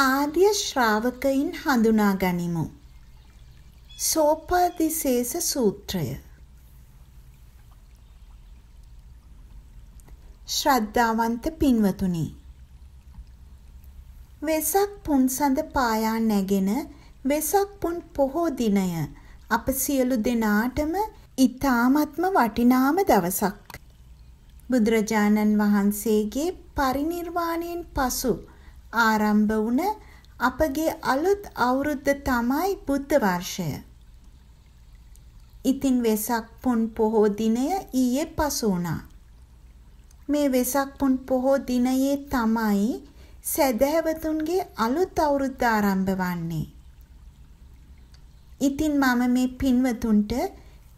ආර්ය ශ්‍රාවකයින් හඳුනා ගනිමු. සෝපාදිසේස සූත්‍රය. ශ්‍රද්ධාවන්ත පින්වතුනි, වෙසක් පුන් සඳ පායා නැගෙන වෙසක් පුන් පොහෝ දිනය අප සියලු දෙනාටම ඊ타ත්ම වටිනාම දවසක්. බුදුරජාණන් වහන්සේගේ පරිනිර්වාණයෙන් පසු ආරම්භ වුණ අපගේ අලුත් අවුරුද්ද තමයි බුද්ධ වර්ෂය. ඉතින් වෙසක් පුන් පොහෝ දිනය ඊයේ පසු වුණා. මේ වෙසක් පුන් පොහෝ දිනයේ තමයි සදහැවතුන්ගේ අලුත් අවුරුද්ද ආරම්භ වන්නේ. ඉතින් මම මේ පින්වතුන්ට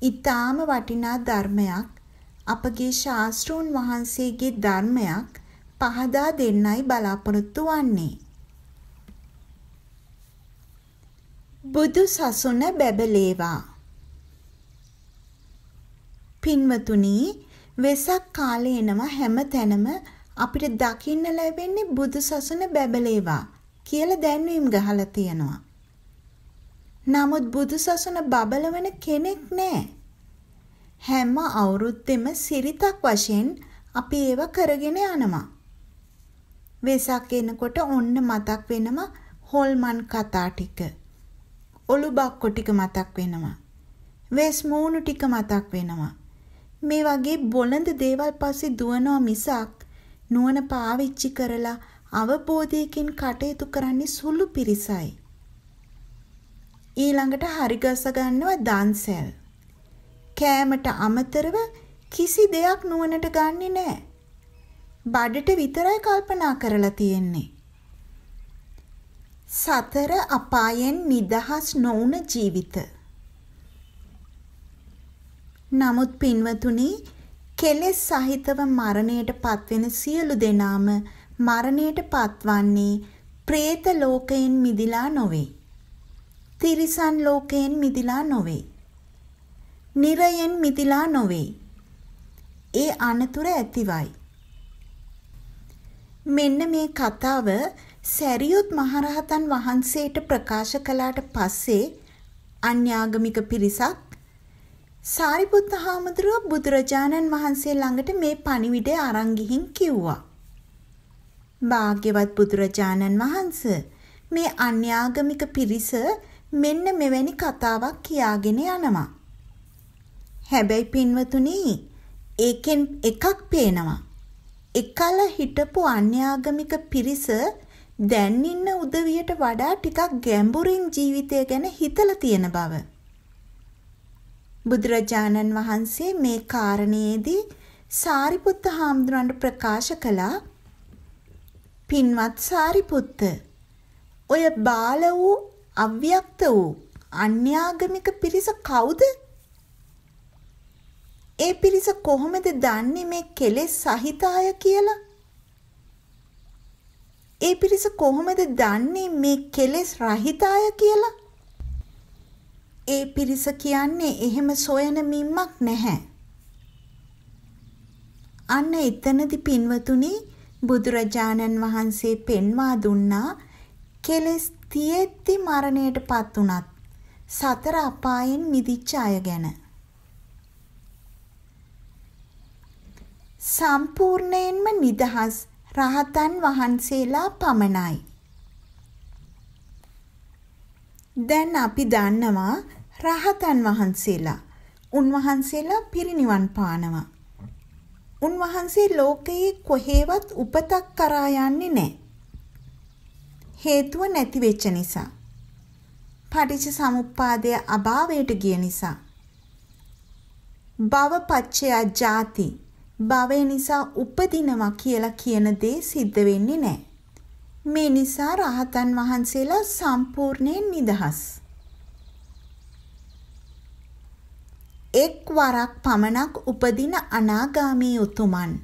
ඊටාම වටිනා ධර්මයක්, අපගේ ශාස්ත්‍රූන් වහන්සේගේ ධර්මයක් පහදා දෙන්නයි බලාපොරොත්තු වන්නේ. බුදු සසුන බැබලේවා. පින්වතුනි, වෙසක් කාලේ එනවා හැම තැනම අපිට දකින්න ලැබෙන්නේ බුදු සසුන බැබලේවා කියලා දැන්වීම් ගහලා තියෙනවා. නමුත් බුදු සසුන බබලවන කෙනෙක් නෑ. හැම අවුරුද්දෙම සිරිතක් වශයෙන් අපි ඒව කරගෙන යනවා. වෙසක් එනකොට ඔන්න මතක් වෙනවා හොල්මන් කතා ටික, ඔලු බක්කො ටික මතක් වෙනවා, වෙස් මූණු ටික මතක් වෙනවා. මේ වගේ බොළඳ දේවල් පස්සේ දුවනවා මිසක් නුවණ පාවිච්චි කරලා අවබෝධයකින් කටයුතු කරන්නේ සුළු පිරිසයි. ඊළඟට හරි ගස ගන්නවා දන්සැල්. කෑමට අමතරව කිසි දෙයක් නුවණට ගන්නෙ නෑ. බඩට විතරයි කල්පනා කරලා තියෙන්නේ. සතර අපායෙන් නිදහස් නොවුන ජීවිත. නමුත් පින්වතුනි, කෙලෙස් සහිතව මරණයට පත්වෙන සියලු දෙනාම මරණයට පත්වන්නේ പ്രേත ලෝකයෙන් මිදිලා නොවේ. තිරිසන් ලෝකයෙන් මිදිලා නොවේ. නිරයෙන් මිදිලා නොවේ. ඒ අනතුර ඇතිවයි. මෙන්න මේ කතාව සැරියුත් මහරහතන් වහන්සේට ප්‍රකාශ කළාට පස්සේ අන්‍යාගමික පිරිසක් සාරිපුත්ත හාමුදුරුව බුදුරජාණන් වහන්සේ ළඟට මේ පණිවිඩය අරන් ගිහින් කිව්වා. භාග්‍යවත් බුදුරජාණන් වහන්ස, මේ අන්‍යාගමික පිරිස මෙන්න මෙවැනි කතාවක් කියාගෙන යනවා. හැබැයි පින්වතුනි, ඒකෙන් එකක් පේනවා. එකල හිටපු අන්‍යාගමික පිරිස දැන් ඉන්න උදවියට වඩා ටිකක් ගැඹුරින් ජීවිතය ගැන හිතලා තියෙන බව. බුදුරජාණන් වහන්සේ මේ කාරණයේදී සාරිපුත්ත හාමුදුරන්ට ප්‍රකාශ කළා. පින්වත් සාරිපුත්ත, ඔය බාල වූ අව්‍යක්ත වූ අන්‍යාගමික පිරිස කවුද? ඒ පිරිස කොහොමද දන්නේ මේ කෙලෙස් සහිත අය කියලා? ඒ පිරිස කොහොමද දන්නේ මේ කෙලෙස් රහිත අය කියලා? ඒ පිරිස කියන්නේ එහෙම සොයන මිම්මක් නැහැ. අන්න එතනදී පින්වතුනි, බුදුරජාණන් වහන්සේ පෙන්වා දුන්නා කෙලෙස් තියෙද්දි මරණයටපත් උනත් සතර අපායෙන් මිදිච්ච අය ගැන. සම්පූර්ණයෙන්ම නිදහස් රහතන් වහන්සේලා පමණයි. දැන් අපි දන්නවා රහතන් වහන්සේලා, උන්වහන්සේලා පිරිනිවන් පානවා. උන්වහන්සේ ලෝකයේ කොහෙවත් උපතක් කරා යන්නේ නැහැ. හේතුව නැති වෙච්ච නිසා. පටිච්ච සමුප්පාදය අභාවයට ගිය නිසා. භවපච්චය ජාති, භවය නිසා උපදිනවා කියලා කියන දේ සිද්ධ වෙන්නේ නැහැ. මේ නිසා රහතන් වහන්සේලා සම්පූර්ණයෙන් නිදහස්. එක් වරක් පමණක් උපදින අනාගාමී උතුමන්.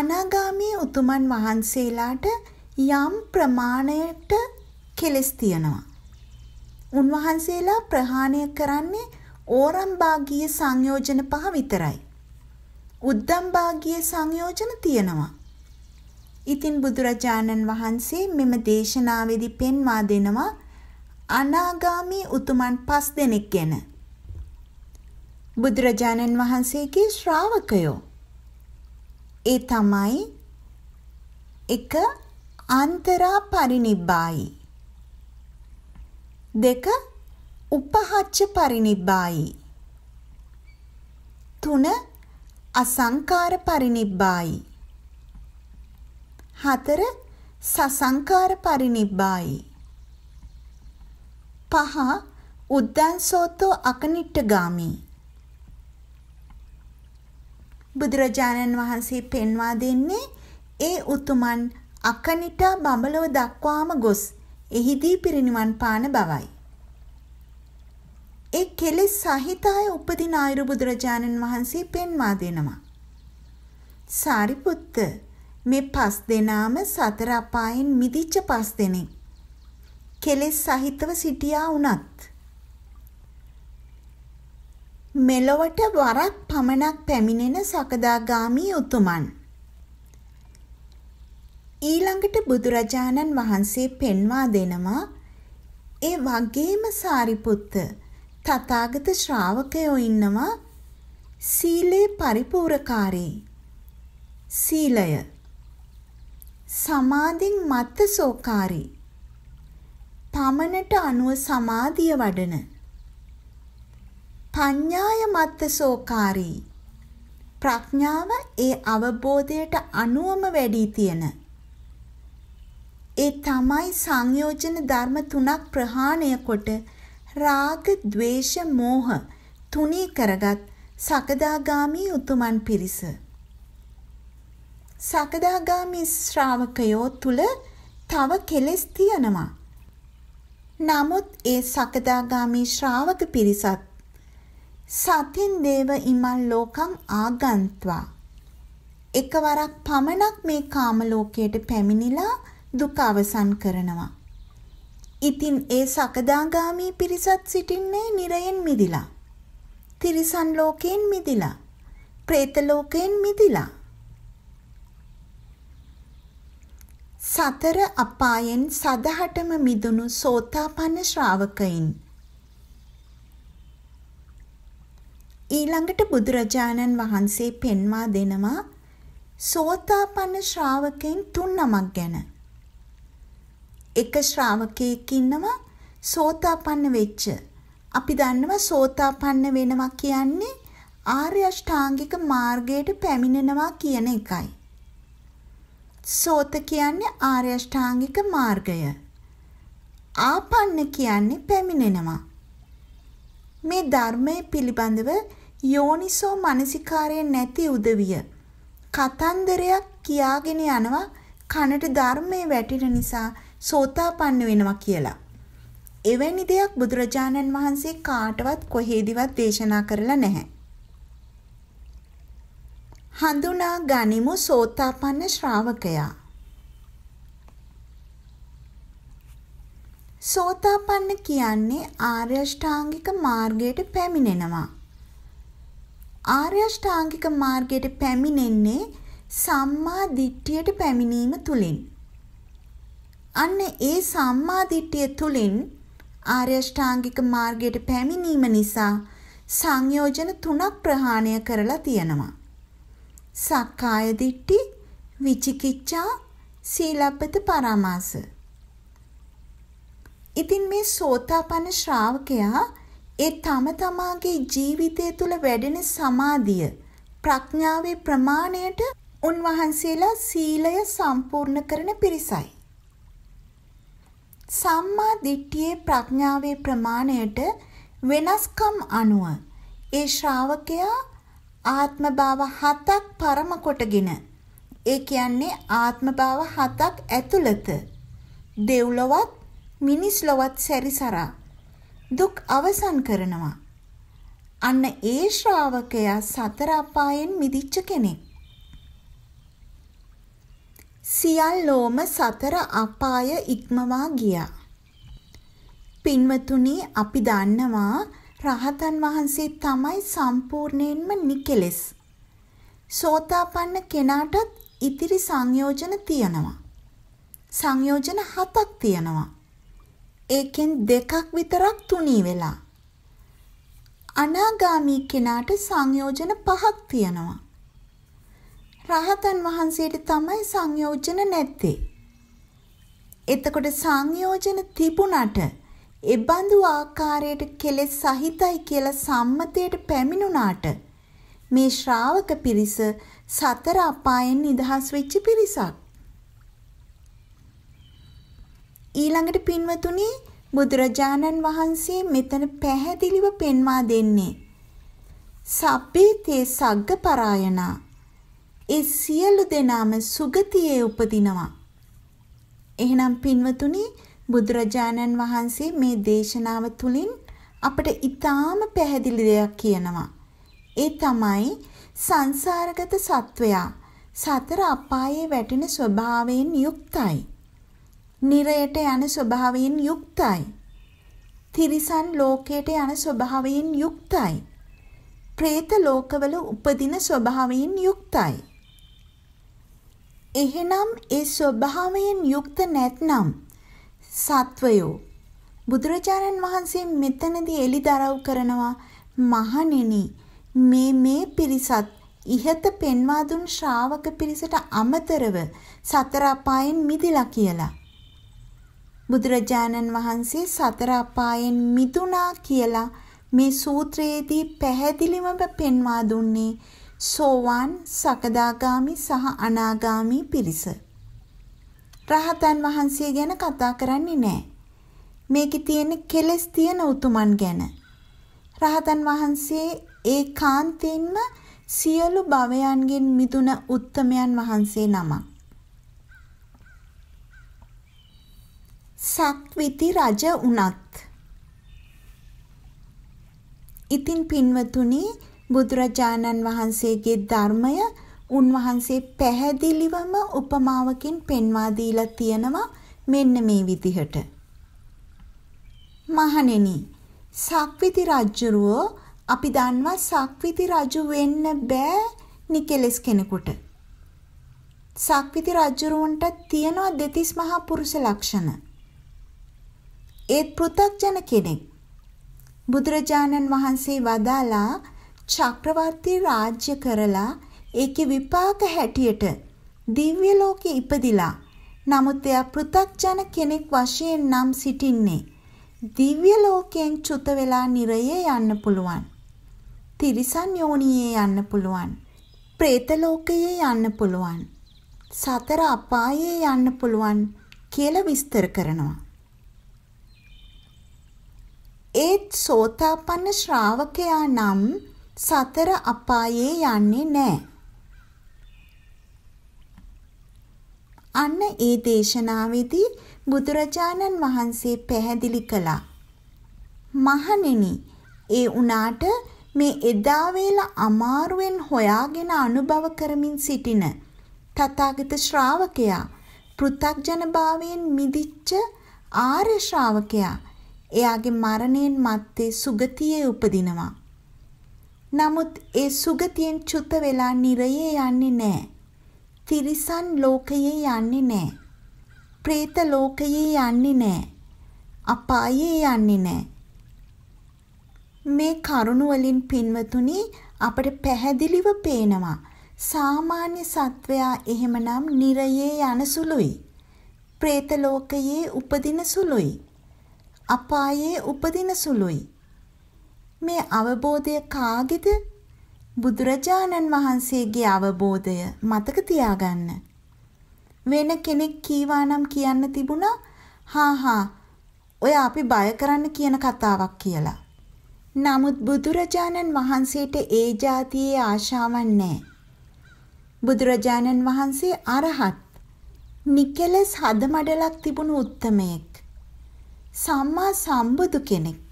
අනාගාමී උතුමන් වහන්සේලාට යම් ප්‍රමාණයට කෙලෙස් තියෙනවා. උන්වහන්සේලා ප්‍රහාණය කරන්නේ ඕරම්භාගීය සංයෝජන 5 විතරයි. උද්දම්භාගීය සංයෝජන තියෙනවා. ඉතින් බුදුරජාණන් වහන්සේ මෙම දේශනාවේදී පෙන්වා දෙනවා අනාගාමී උතුමන් 5 දෙනෙක් ගැන. බුදුරජාණන් වහන්සේගේ ශ්‍රාවකයෝ ඒ තමයි 1 අන්තරා පරිනිබ්බායි, 2 උපහච්ච පරිනිබ්බායි, 3 අසංකාර පරිනිබ්බායි, 4 සසංකාර පරිනිබ්බායි, 5 උද්දන්සෝතෝ අකනිට්ඨගාමි. බුදුරජාණන් වහන්සේ පෙන්වා දෙන්නේ ඒ උතුමන් අකනිටා බඹලව දක්වාම ගොස් එහිදී පිරිනිවන් පාන බවයි. ඒ කෙලෙස් සහිතය උපදින අයුරු බුදුරජාණන් වහන්සේ පෙන්වා දෙනවා. සාරිපුත්ත, මේ 5 දෙනාම සතර අපායෙන් මිදිච්ච 5 දෙනෙක්. කෙලෙස් සහිතව සිටියා වුණත් මෙලොවට වරක් පමණක් පැමිණෙන සකදාගාමී උතුමන්. ඊළඟට බුදුරජාණන් වහන්සේ පෙන්වා දෙනවා ඒ වගේම සාරිපුත්ත තථාගත ශ්‍රාවකයෝ ඉන්නවා සීලේ පරිපූර්ණකාරී. සීලය සමාධින් මත්ත සෝකාරී, පමණට අනුව සමාධිය වඩන, පඤ්ඤාය මත්ත සෝකාරී, ප්‍රඥාව ඒ අවබෝධයට අනුවම වැඩි තියෙන. ඒ තමයි සංයෝජන ධර්ම 3ක් ප්‍රහාණය කොට රාග, ద్వේෂ, මෝහ තුනී කරගත් සකදාගාමී උතුමන් පිරිස. සකදාගාමී ශ්‍රාවකයෝ තුල තව කෙලෙස් තියෙනවා. නමුත් ඒ සකදාගාමී ශ්‍රාවක පිරිසත් සතින් දේව ඉමන් ලෝකං ආගන්ත්වා එකවරක් පමණක් මේ කාම ලෝකයට පැමිණිලා දුක අවසන් කරනවා. ඉතින් ඒ සකදාගාමී පිරිසත් සිටින්නේ නිරයෙන් මිදිලා, තිරිසන් ලෝකයෙන් මිදිලා, പ്രേත ලෝකයෙන් මිදිලා, සතර අපායෙන් සදහටම මිදුණු සෝතාපන්න ශ්‍රාවකයින්. ඊළඟට බුදුරජාණන් වහන්සේ පෙන්වා දෙනවා සෝතාපන්න ශ්‍රාවකයන් 3 නමක් ගැන. එක ශ්‍රාවකයෙක් ඉන්නවා සෝතාපන්න වෙච්ච. අපි දන්නවා සෝතාපන්න වෙනවා කියන්නේ ආර්ය අෂ්ටාංගික මාර්ගයට පැමිණෙනවා කියන එකයි. සෝත කියන්නේ ආර්ය අෂ්ටාංගික මාර්ගය. ආපන්න කියන්නේ පැමිණෙනවා. මේ ධර්මයේ පිළිබඳව යෝනිසෝ මනසිකාරය නැති උදවිය කතන්දරයක් කියාගෙන යනවා කනට ධර්මයේ වැටෙන නිසා සෝතාපන්න වෙනවා කියලා. එවැනි දෙයක් බුදුරජාණන් වහන්සේ කාටවත් කොහෙදිවත් දේශනා කරලා නැහැ. හඳුනා ගනිමු සෝතාපන්න ශ්‍රාවකයා. සෝතාපන්න කියන්නේ ආර්ය අෂ්ටාංගික මාර්ගයට පැමිණෙනවා. ආර්ය අෂ්ටාංගික මාර්ගයට පැමිණෙන්නේ සම්මා දිට්ඨියට පැමිණීම තුලින්. අන්න ඒ සම්මා දිට්ඨිය තුලින් ආර්ය අෂ්ටාංගික මාර්ගයට පැමිණීම නිසා සංයෝජන 3ක් ප්‍රහාණය කරලා තියෙනවා. සක්කාය දිට්ඨි, විචිකිච්ඡා, සීලප්පත පරාමාස. ඉතින් මේ සෝතාපන්න ශ්‍රාවකයා ඒ තම තමාගේ ජීවිතය තුළ වැඩෙන සමාධිය, ප්‍රඥාවේ ප්‍රමාණයට උන්වහන්සේලා සීලය සම්පූර්ණ කරන පිරිසයි. සම්මා දිට්ඨියේ ප්‍රඥාවේ ප්‍රමාණයට වෙනස්කම් අනුව ඒ ශ්‍රාවකයා ආත්ම භාව 7ක් පරම කොටගෙන, ඒ කියන්නේ ආත්ම භාව 7ක් ඇතුළත දෙව්ලොවත් මිනිස්ලොවත් සැරිසරා දුක් අවසන් කරනවා. අන්න ඒ ශ්‍රාවකයා සතර අපායෙන් මිදිච්ච කෙනෙක්. සියල්ලෝම සතර අපාය ඉක්මවා ගියා. පින්වතුනි, අපි දන්නවා රහතන් වහන්සේ තමයි සම්පූර්ණයෙන්ම නිකෙලෙස්. සෝතාපන්න කෙනාටත් ඉතිරි සංයෝජන තියෙනවා. සංයෝජන 7ක් තියෙනවා. ඒකෙන් දෙකක් විතරක් තුනී වෙලා. අනාගාමී කෙනාට සංයෝජන 5ක් තියෙනවා. රහතන් වහන්සේට තමයි සංයෝජන නැත්තේ. එතකොට සංයෝජන තිබුණාට ඒ බඳු ආකාරයට කෙලෙස් සහිතයි කියලා සම්මතයට පැමිණුණාට මේ ශ්‍රාවක පිරිස සතර අපායෙන් නිදහස් වෙච්ච පිරිසක්. ඊළඟට පින්වතුනි බුදුරජාණන් වහන්සේ මෙතන පැහැදිලිව පෙන්වා දෙන්නේ සබ්බේ තේ සග්ගපරායනා. ඒ සියලු දෙනාම සුගතියේ උපදිනවා. එහෙනම් පින්වතුනි බුදුරජාණන් වහන්සේ මේ දේශනාව තුළින් අපට ඊටාම පැහැදිලි දෙයක් කියනවා. ඒ තමයි සංසාරගත සත්වයා සතර අපායේ වැටෙන ස්වභාවයෙන් යුක්තයි. නිරයට යන ස්වභාවයෙන් යුක්තයි. තිරිසන් ලෝකයට යන ස්වභාවයෙන් යුක්තයි. പ്രേත ලෝකවල උපදින ස්වභාවයෙන් යුක්තයි. එහෙනම් ඒ ස්වභාවයෙන් යුක්ත නැත්නම් සත්වයෝ බුදුරජාණන් වහන්සේ මෙතනදී එලිදරව් කරනවා මහණෙනි මේ පිරිසත් ඉහත පෙන්වා දුන් ශ්‍රාවක පිරිසට අමතරව සතර අපායෙන් මිදලා කියලා. බුදුරජාණන් වහන්සේ සතර අපායෙන් මිදුණා කියලා මේ සූත්‍රයේදී පැහැදිලිවම පෙන්වා දුන්නේ සෝවාන්, සකදාගාමි සහ අනාගාමි පිරිස. රහතන් වහන්සේ ගැන කතා කරන්නේ නැහැ. මේකේ තියෙන කෙලෙස් තියෙන උතුමන් ගැන. රහතන් වහන්සේ ඒකාන්තයෙන්ම සියලු භවයන්ගෙන් මිදුන උත්තමයන් වහන්සේ නමක්. සක්විති රජ වුණත්. ඉතින් පින්වතුනි බුදුරජාණන් වහන්සේගේ ධර්මය උන්වහන්සේ පැහැදිලිවම උපමාවකින් පෙන්වා දීලා තියෙනවා මෙන්න මේ විදිහට. මහණෙනි සක්විති රජුරෝ අපි දන්නවා සක්විති රජු වෙන්න බෑ නිකලස් කෙනෙකුට. සක්විති රජුරුවන්ට තියෙනවා දෙතිස් මහා පුරුෂ ලක්ෂණ. ඒත් පෘථග්ජන කෙනෙක්. බුදුරජාණන් වහන්සේ වදාලා චක්‍රවර්ති රාජ්‍ය කරලා ඒකේ විපාක හැටියට දිව්‍ය ලෝකෙ ඉපදිලා. නමුත් එයා පෘථග්ජන කෙනෙක් වශයෙන් නම් සිටින්නේ. දිව්‍ය ලෝකයෙන් චුත වෙලා නිරයේ යන්න පුළුවන්. තිරිසන් යෝනියේ යන්න පුළුවන්. പ്രേත ලෝකයේ යන්න පුළුවන්. සතර අපායේ යන්න පුළුවන් කියලා විස්තර කරනවා. ඒත් සෝතාපන්න ශ්‍රාවකයා නම් සතර අපායේ යන්නේ නැහැ. අන්න ඒ දේශනාවේදී බුදුරජාණන් වහන්සේ පැහැදිලි කළා. මහණෙනි, ඒ උනාට මේ එදා වේලා අමාරුවෙන් හොයාගෙන අනුභව කරමින් සිටින තථාගත ශ්‍රාවකයා, පෘථග්ජනභාවයෙන් මිදිච්ච ආර්ය ශ්‍රාවකයා, එයාගේ මරණයෙන් මත්තේ සුගතියේ උපදිනවා. නමුත් ඒ සුගතියෙන් චුත වෙලා නිරයේ යන්නේ නැහැ. තිරිසන් ලෝකයේ යන්නේ නැහැ. പ്രേත ලෝකයේ යන්නේ නැහැ. අපායේ යන්නේ නැහැ. මේ කරුණ වලින් පින්වතුනි අපට පැහැදිලිව පේනවා සාමාන්‍ය සත්වයා එහෙමනම් නිරයේ යන සුළුයි. പ്രേත ලෝකයේ උපදින සුළුයි. අපායේ උපදින සුළුයි. මේ අවබෝධය කාගේද? බුදුරජාණන් වහන්සේගේ අවබෝධය මතක තියාගන්න. වෙන කෙනෙක් කීවා නම් කියන්න තිබුණා හා ඔය අපි බය කරන්න කියන කතාවක් කියලා. නමුත් බුදුරජාණන් වහන්සේට ඒ જાතියේ ආශාවක් නැහැ. බුදුරජාණන් වහන්සේ අරහත්, නිකලස් හදමඩලක් තිබුණු උත්තමයෙක්, සම්මා සම්බුදු කෙනෙක්.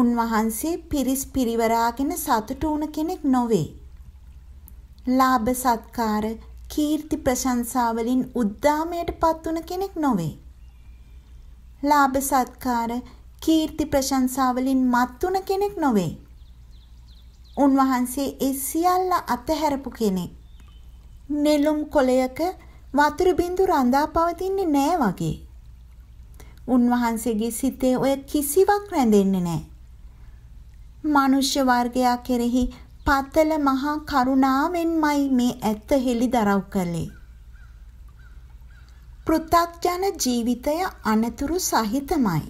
උන්වහන්සේ පිරිස් පිරිවරාගෙන සතුටු වුණ කෙනෙක් නොවේ. ලාභ සත්කාර, කීර්ති ප්‍රශංසා වලින් උද්දාමයටපත් වුණ කෙනෙක් නොවේ. ලාභ සත්කාර, කීර්ති ප්‍රශංසා වලින් මත් වුණ කෙනෙක් නොවේ. උන්වහන්සේ ඒ සියල්ල අතහැරපු කෙනෙක්. නෙළුම් කොළයක වතුර බින්දු රඳා පවතින්නේ නැහැ වගේ. උන්වහන්සේගේ සිතේ ඔය කිසිවක් රැඳෙන්නේ නැහැ. මනුෂ්‍ය වර්ගයා කෙරෙහි පතල මහා කරුණාවෙන්මයි මේ ඇත්ත හෙළිදරව් කළේ. පෘථග්ජන ජීවිතය අනතුරු සහිතමයි.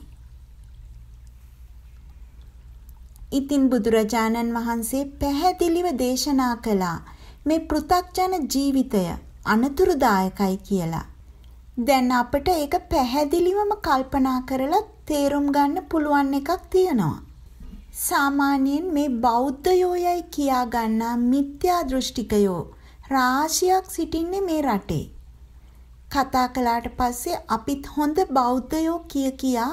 ඉතින් බුදුරජාණන් වහන්සේ පැහැදිලිව දේශනා කළා මේ පෘථග්ජන ජීවිතය අනතුරුදායකයි කියලා. දැන් අපිට ඒක පැහැදිලිවම කල්පනා කරලා තේරුම් ගන්න පුළුවන් එකක් තියෙනවා. සාමාන්‍යයෙන් මේ බෞද්ධයෝයයි කියා ගන්නා මිත්‍යා දෘෂ්ටිකයෝ රාශියක් සිටින්නේ මේ රටේ. කතා කළාට පස්සේ අපිත් හොඳ බෞද්ධයෝ කියා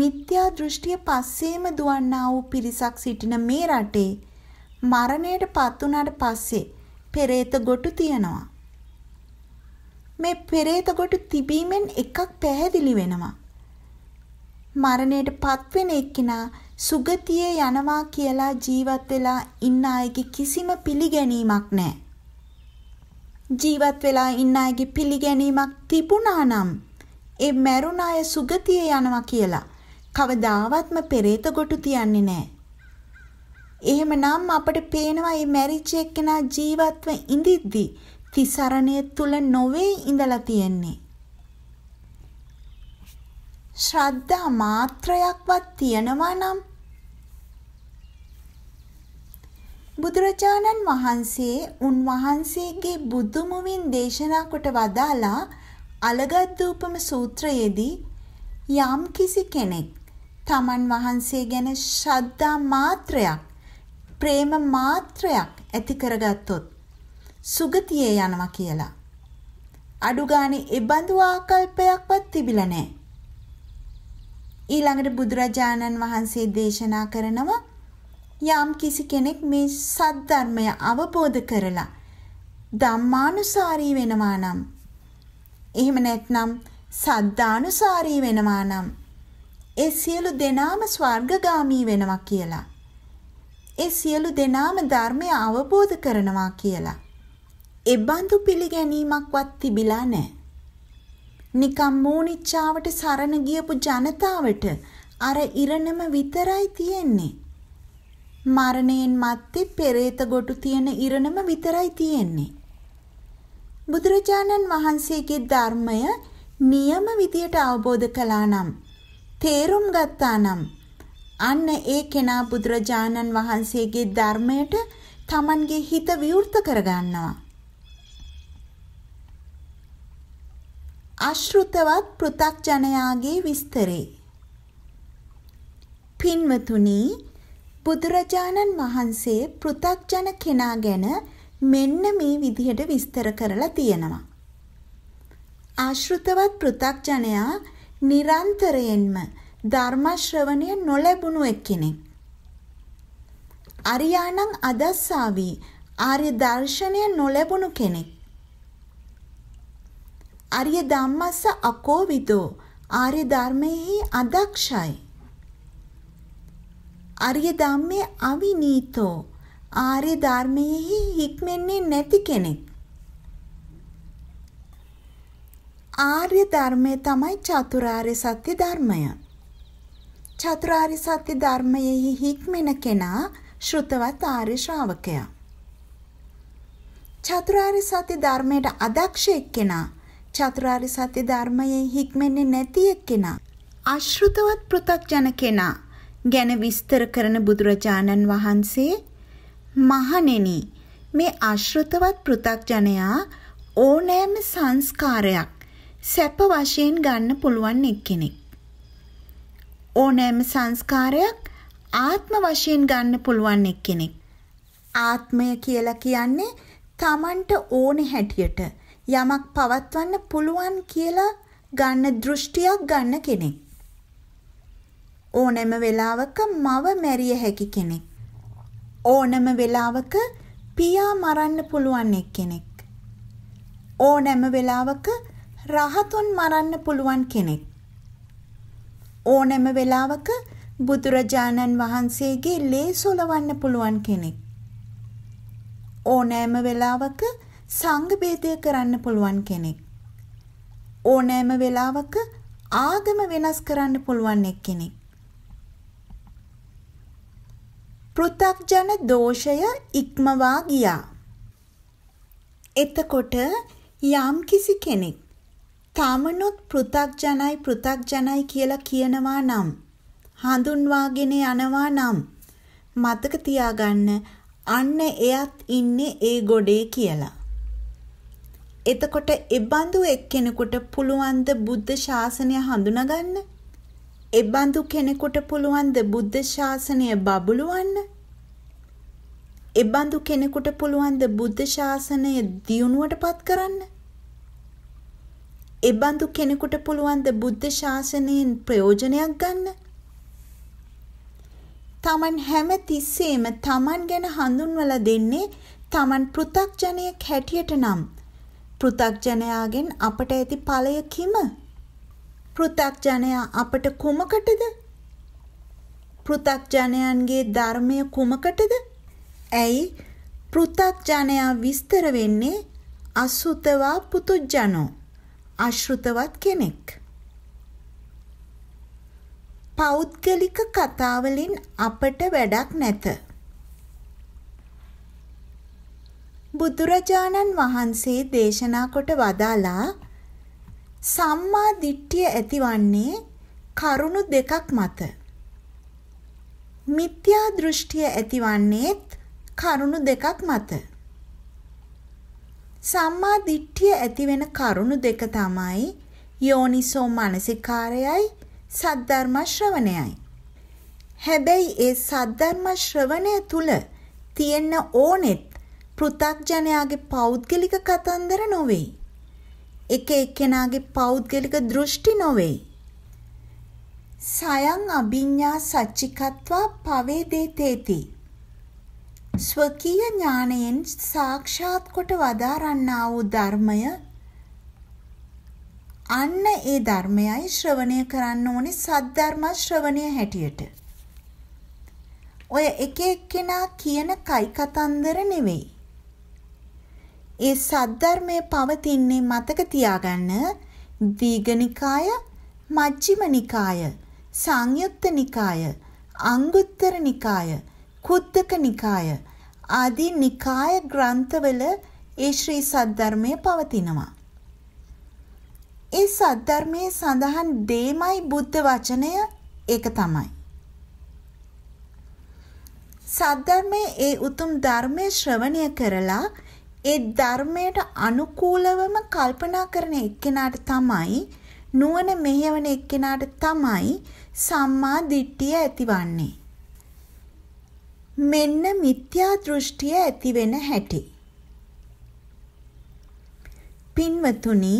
මිත්‍යා දෘෂ්ටිය පස්සේම දුවන්නා වූ පිරිසක් සිටින මේ රටේ මරණයට පත් වුණාට පස්සේ පෙරේත ගොටු තියනවා. මේ පෙරේත ගොටු තිබීමෙන් එකක් පැහැදිලි වෙනවා. මරණයට පත්වෙන එක්කෙනා සුගතියේ යනවා කියලා ජීවත් වෙලා ඉන්න අයගේ කිසිම පිළිගැනීමක් නැහැ. ජීවත් වෙලා ඉන්න අයගේ පිළිගැනීමක් තිබුණා නම් ඒ මරුණ අය සුගතියේ යනවා කියලා කවදාවත්ම පෙරේත ගොටු තියන්නේ නැහැ. එහෙමනම් අපට පේනවා මේ මැරිච්ච එක්කෙනා ජීවත්ව ඉඳිද්දි තිසරණය තුල නොවේ ඉඳලා තියෙන්නේ. ශ්‍රද්ධා මාත්‍රයක්වත් තියනවා නම් බුදුරජාණන් වහන්සේ උන්වහන්සේගේ බුදුමුවින් දේශනා කොට වදාලා අලගත්දූපම සූත්‍රයේදී යම් කිසි කෙනෙක් තමන් වහන්සේ ගැන ශ්‍රද්ධා මාත්‍රයක් ප්‍රේම මාත්‍රයක් ඇති කරගත්තොත් සුගතියේ යනවා කියලා. අඩු ගානේ ඒ බඳු ආකල්පයක්වත් තිබිලා නැහැ. ඊළඟට බුදුරජාණන් වහන්සේ දේශනා කරනවා යම් කිසි කෙනෙක් මේ සද්ධර්මය අවබෝධ කරලා ධම්මානුසාරී වෙනවා නම්, එහෙම නැත්නම් සද්ධානුසාරී වෙනවා නම් ඒ සියලු දෙනාම ස්වර්ගගාමී වෙනවා කියලා. ඒ සියලු දෙනාම ධර්මය අවබෝධ කරනවා කියලා. ඒ බඳු පිළිගැනීමක්වත් තිබිලා නැහැ. නිකම් මූණිච්චාවට සරණ ගියපු ජනතාවට අර ඉරණම විතරයි තියෙන්නේ. මරණයෙන් මත්තේ පෙරේත ගොටු තියෙන ඉරණම විතරයි තියෙන්නේ. බුදුරජාණන් වහන්සේගේ ධර්මය නියම විදියට අවබෝධ කළා නම්, තේරුම් ගත්තා නම් අන්න ඒ කෙනා බුදුරජාණන් වහන්සේගේ ධර්මයට තමන්ගේ හිත විවෘත කරගන්නවා. අශෘතවත් පෘථග්ජනයාගේ විස්තරේ. පින්වතුනි, බුදුරජාණන් වහන්සේ පෘථග්ජන කෙනා ගැන මෙන්න මේ විදිහට විස්තර කරලා තියෙනවා. අශෘතවත් පෘථග්ජනයා නිරන්තරයෙන්ම ධර්ම ශ්‍රවණය නොලැබුණු එක්කෙනෙක්. අරියාණං අදස්සාවි ආර්ය දර්ශනය නොලැබුණු කෙනෙක්. ආර්ය ධම්මස්ස අකෝවිදෝ ආර්ය ධර්මෙහි අදක්ෂයි. ආර්ය ධම්මේ අවිනීතෝ ආර්ය ධර්මෙහි හික්මෙන්නේ නැති කෙනෙක්. ආර්ය ධර්මය තමයි චතුරාර්ය සත්‍ය ධර්මය. චතුරාර්ය සත්‍ය ධර්මයෙහි හික්මෙන කෙනා ශ්‍රුතවත් ආර්ය ශ්‍රාවකයා. චතුරාර්ය සත්‍ය ධර්මයට අදක්ෂ එක්කෙනා, චතුරාර්ය සත්‍ය ධර්මයෙහි හික්මෙන්නේ නැති එක්කෙනා, අශෘතවත් පෘථග්ජන කෙනා ගැන විස්තර කරන බුදුරජාණන් වහන්සේ මහණෙනි, මේ අශෘතවත් පෘථග්ජනයා ඕනෑම සංස්කාරයක් සැප වශයෙන් ගන්න පුළුවන් එක්කෙනෙක්. ඕනෑම සංස්කාරයක් ආත්ම වශයෙන් ගන්න පුළුවන් එක්කෙනෙක්. ආත්මය කියලා කියන්නේ තමන්ට ඕනේ හැටියට යමක් පවත්වන්න පුළුවන් කියලා ගන්න දෘෂ්ටියක් ගන්න කෙනෙක්. ඕනෑම වෙලාවක මව මැරිය හැකි කෙනෙක්. ඕනෑම වෙලාවක පියා මරන්න පුළුවන් එක්කෙනෙක්. ඕනෑම වෙලාවක රහතුන් මරන්න පුළුවන් කෙනෙක්. ඕනෑම වෙලාවක බුදුරජාණන් වහන්සේගේ ලේ සොලවන්න පුළුවන් කෙනෙක්. ඕනෑම වෙලාවක සංඝ භේදය කරන්න පුළුවන් කෙනෙක්. ඕනෑම වෙලාවක ආගම වෙනස් කරන්න පුළුවන් එක්කෙනෙක්. පෘථග්ජන දෝෂය ඉක්මවා ගියා. එතකොට යම් කිසි කෙනෙක් තමනුත් පෘථග්ජනයි පෘථග්ජනයි කියලා කියනවා නම්, හඳුන්වාගෙන යනවා නම් මතක තියාගන්න අන්න එයත් ඉන්නේ ඒ ගොඩේ කියලා. එතකොට එබඳු එක්කෙනෙකුට පුළුවන් ද බුද්ධ ශාසනය හඳුනාගන්න? එබඳු කෙනෙකුට පුළුවන් ද බුද්ධ ශාසනය බබළුවන්න? එබඳු කෙනෙකුට පුළුවන් ද බුද්ධ ශාසනය දියුණුවටපත් කරන්න? එබඳු කෙනෙකුට පුළුවන් ද බුද්ධ ශාසනයෙන් ප්‍රයෝජනයක් ගන්න? තමන් හැම තිස්සේම තමන් ගැන හඳුන්වලා දෙන්නේ තමන් පෘථග්ජනයෙක් හැටියට නම්, පෘථග්ජනයාගෙන් අපට ඇති ඵලය කිම? පෘථග්ජනයා අපට කුමකටද? පෘථග්ජනයන්ගේ ධර්මය කුමකටද? ඇයි පෘථග්ජනයා විස්තර වෙන්නේ අසුතවා පුතුජනෝ, අශෘතවත් කෙනෙක්. පෞද්ගලික කතාවලින් අපට වැඩක් නැත. බුදුරජාණන් වහන්සේ දේශනා කොට වදාලා සම්මා දිට්ඨිය ඇතිවන්නේ කරුණු දෙකක් මත. මිත්‍යා දෘෂ්ටිය ඇතිවන්නේත් කරුණු දෙකක් මත. සම්මා දිට්ඨිය ඇතිවෙන කරුණු දෙක තමයි යෝනිසෝ මනසිකාරයයි සද්ධර්ම ශ්‍රවණයයි. හැබැයි ඒ සද්ධර්ම ශ්‍රවණය තුල තියෙන ඕනෙත් පෘථග්ජනයාගේ පෞද්ගලික කතන්දර නොවේ. එක එක්කෙනාගේ පෞද්ගලික දෘෂ්ටි නොවේ. සයං අභිඤ්ඤා සච්චිකත්වා පවේදේතේති. ස්වකීය ඥාණයෙන් සාක්ෂාත් කොට වදාරන්නා වූ ධර්මය, අන්න ඒ ධර්මයයි ශ්‍රවණය කරන්න ඕනේ සද්ධර්ම ශ්‍රවණය හැටියට. ඔය එක එක්කෙනා කියන කයි කතන්දර නෙවෙයි. ඒ සද්ධර්මයේ පවතින්නේ මතක තියාගන්න දීඝනිකාය, මජ්ක්‍ධිම නිකාය, සංයුත්ත නිකාය, අංගුත්තර නිකාය, ඛුද්දක නිකාය ආදී නිකාය ග්‍රන්ථවල ඒ ශ්‍රී සද්ධර්මය පවතිනවා. ඒ සද්ධර්මයේ සඳහන් දෙමයි බුද්ධ වචනය. ඒක තමයි සද්ධර්මයේ ඒ උතුම් ධර්මයේ ශ්‍රවණය කරලා ඒ ධර්මයට අනුකූලවම කල්පනා කරන එක්කෙනාට තමයි, නුවණ මෙහෙවන එක්කෙනාට තමයි සම්මා දිට්ඨිය ඇතිවන්නේ. මෙන්න මිත්‍යා දෘෂ්ටිය ඇති වෙන හැටි. පින්වතුනි,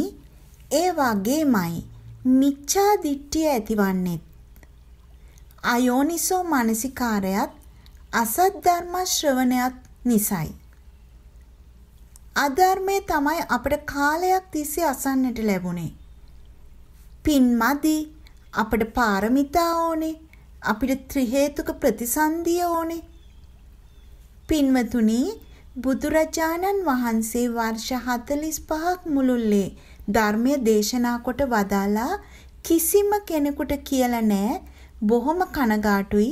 ඒ වගේමයි මිච්ඡා දිට්ඨිය ඇතිවන්නේ. අයෝනිසෝ මනසිකාරයත් අසද්ධර්ම ශ්‍රවණයත් නිසයි. අධර්මයේ තමයි අපිට කාලයක් තිස්සේ අසන්නට ලැබුණේ. පින්මදි අපිට පාරමිතා ඕනේ, අපිට ත්‍රි හේතුක ප්‍රතිසන්දිය ඕනේ. පින්වතුනි, බුදුරජාණන් වහන්සේ වර්ෂ 45ක් මුළුල්ලේ ධර්මය දේශනා කොට වදාලා කිසිම කෙනෙකුට කියලා නෑ බොහොම කනගාටුයි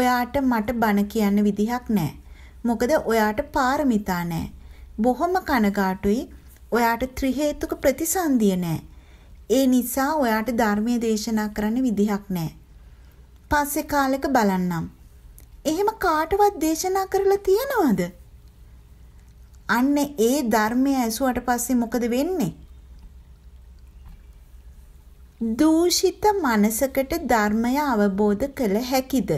ඔයාට මට බණ කියන්න විදිහක් නෑ, මොකද ඔයාට පාරමිතා නෑ, බොහොම කනගාටුයි ඔයාට ත්‍රි හේතුක ප්‍රතිසන්දිය නෑ, ඒ නිසා ඔයාට ධර්මය දේශනා කරන්න විදිහක් නෑ, පස්සේ කාලෙක බලන්නම්. එහෙම කාටවත් දේශනා කරලා තියනවද? අන්න ඒ ධර්මය ඇසුවට පස්සේ මොකද වෙන්නේ? දූෂිත මනසකට ධර්මය අවබෝධ කළ හැකිද?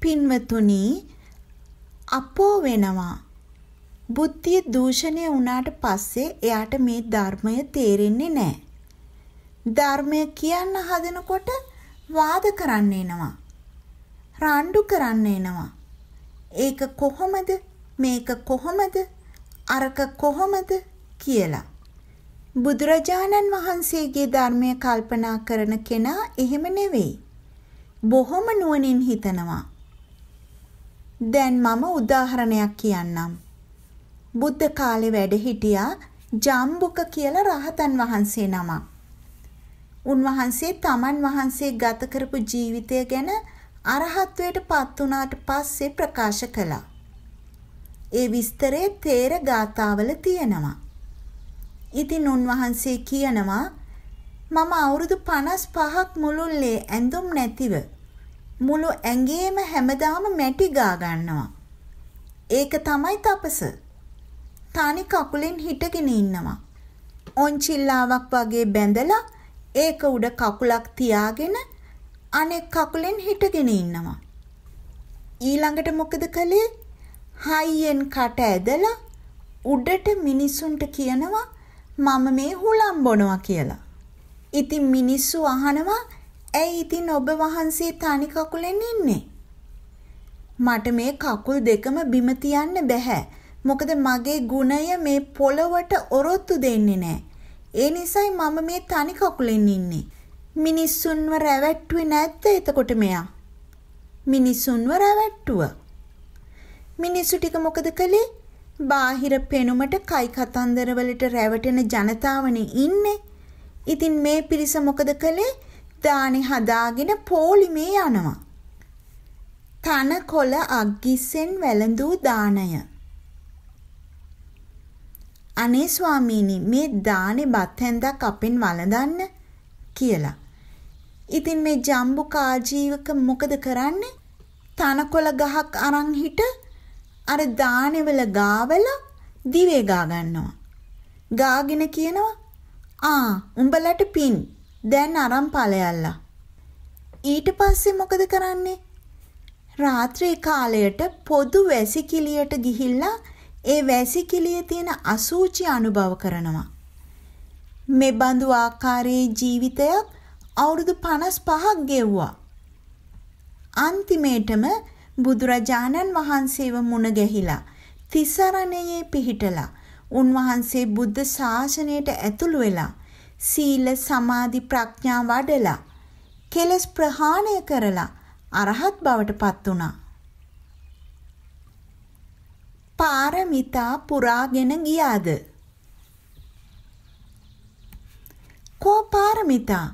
පින්වතුනි, අපෝ වෙනවා. බුද්ධිය දූෂණය වුණාට පස්සේ එයාට මේ ධර්මය තේරෙන්නේ නැහැ. ධර්මය කියන්න හදනකොට වාද කරන්න එනවා, රණ්ඩු කරන්න එනවා. ඒක කොහොමද, මේක කොහොමද, අරක කොහොමද කියලා. බුදුරජාණන් වහන්සේගේ ධර්මය කල්පනා කරන කෙනා එහෙම නෙවෙයි. බොහොම නුවණින් හිතනවා. දැන් මම උදාහරණයක් කියන්නම්. බුද්ධ කාලේ වැඩ හිටියා ජම්බුක කියලා රහතන් වහන්සේ නමක්. උන්වහන්සේ තමන් වහන්සේ ගත කරපු ජීවිතය ගැන අරහත්වයට පත් වුණාට පස්සේ ප්‍රකාශ කළා. ඒ විස්තරේ තේර ගාථාවල තියෙනවා. ඉතින් උන්වහන්සේ කියනවා මම අවුරුදු 55ක් මුළුල්ලේ ඇඳුම් නැතිව මුළු ඇඟේම හැමදාම මැටි ගා ගන්නවා. ඒක තමයි තපස. තනි කකුලෙන් හිටගෙන ඉන්නවා. ඔන්චිල්ලාවක් වගේ බැඳලා ඒක උඩ කකුලක් තියාගෙන අනෙක් කකුලෙන් හිටගෙන ඉන්නවා. ඊළඟට මොකද කළේ? හයියෙන් කට ඇදලා උඩට මිනිසුන්ට කියනවා මම මේ හුලම් බොනවා කියලා. ඉතින් මිනිස්සු අහනවා ඇයි ඉතින් ඔබ වහන්සේ තනි කකුලෙන් ඉන්නේ? මට මේ කකුල් දෙකම බිම තියන්න බෑ. මොකද මගේ ගුණය මේ පොළවට ඔරොත්තු දෙන්නේ නෑ. ඒ නිසායි මම මේ තනි කකුලෙන් ඉන්නේ. මිනිස්සුන්ව රැවට්ටුවේ නැද්ද එතකොට මෙයා? මිනිස්සුන්ව රැවට්ටුවා. මිනිස්සු ටික මොකද කළේ? බාහිර පෙනුමට කයි කතන්දරවලට රැවටෙන ජනතාවනේ ඉන්නේ. ඉතින් මේ පිරිස මොකද කළේ? දානි හදාගෙන පොලිමේ යනවා. තනකොළ අග්ගිස්සෙන් වැළඳූ දාණය. අනේ ස්වාමීනි මේ දානේ බත් හැන්දක් අපෙන් වළඳන්න කියලා. ඉතින් මේ ජම්බුක ආජීවක මොකද කරන්නේ? තනකොළ ගහක් අරන් හිට අර දානේවල ගාවල දිවේ ගා ගන්නවා. ගාගෙන කියනවා උඹලට පින් දැන් අරන් ඵලයල්ලා. ඊට පස්සේ මොකද කරන්නේ? රාත්‍රී කාලයට පොදු වැසිකිළියට ගිහිල්ලා ඒ වැසිකිළියේ තියෙන අසුචි අනුභව කරනවා. මේ බඳු ආකාරයේ ජීවිතයක් අවුරුදු 55ක් ගෙවුවා. අන්තිමේටම බුදුරජාණන් වහන්සේව මුණ ගැහිලා තිසරණයේ පිහිටලා උන්වහන්සේ බුද්ධ ශාසනයට ඇතුළු වෙලා සීල සමාධි ප්‍රඥා වඩලා කෙලස් ප්‍රහාණය කරලා අරහත් බවට පත් වුණා. පාරමිතා පුරාගෙන ගියාද? කෝ පාරමිතා?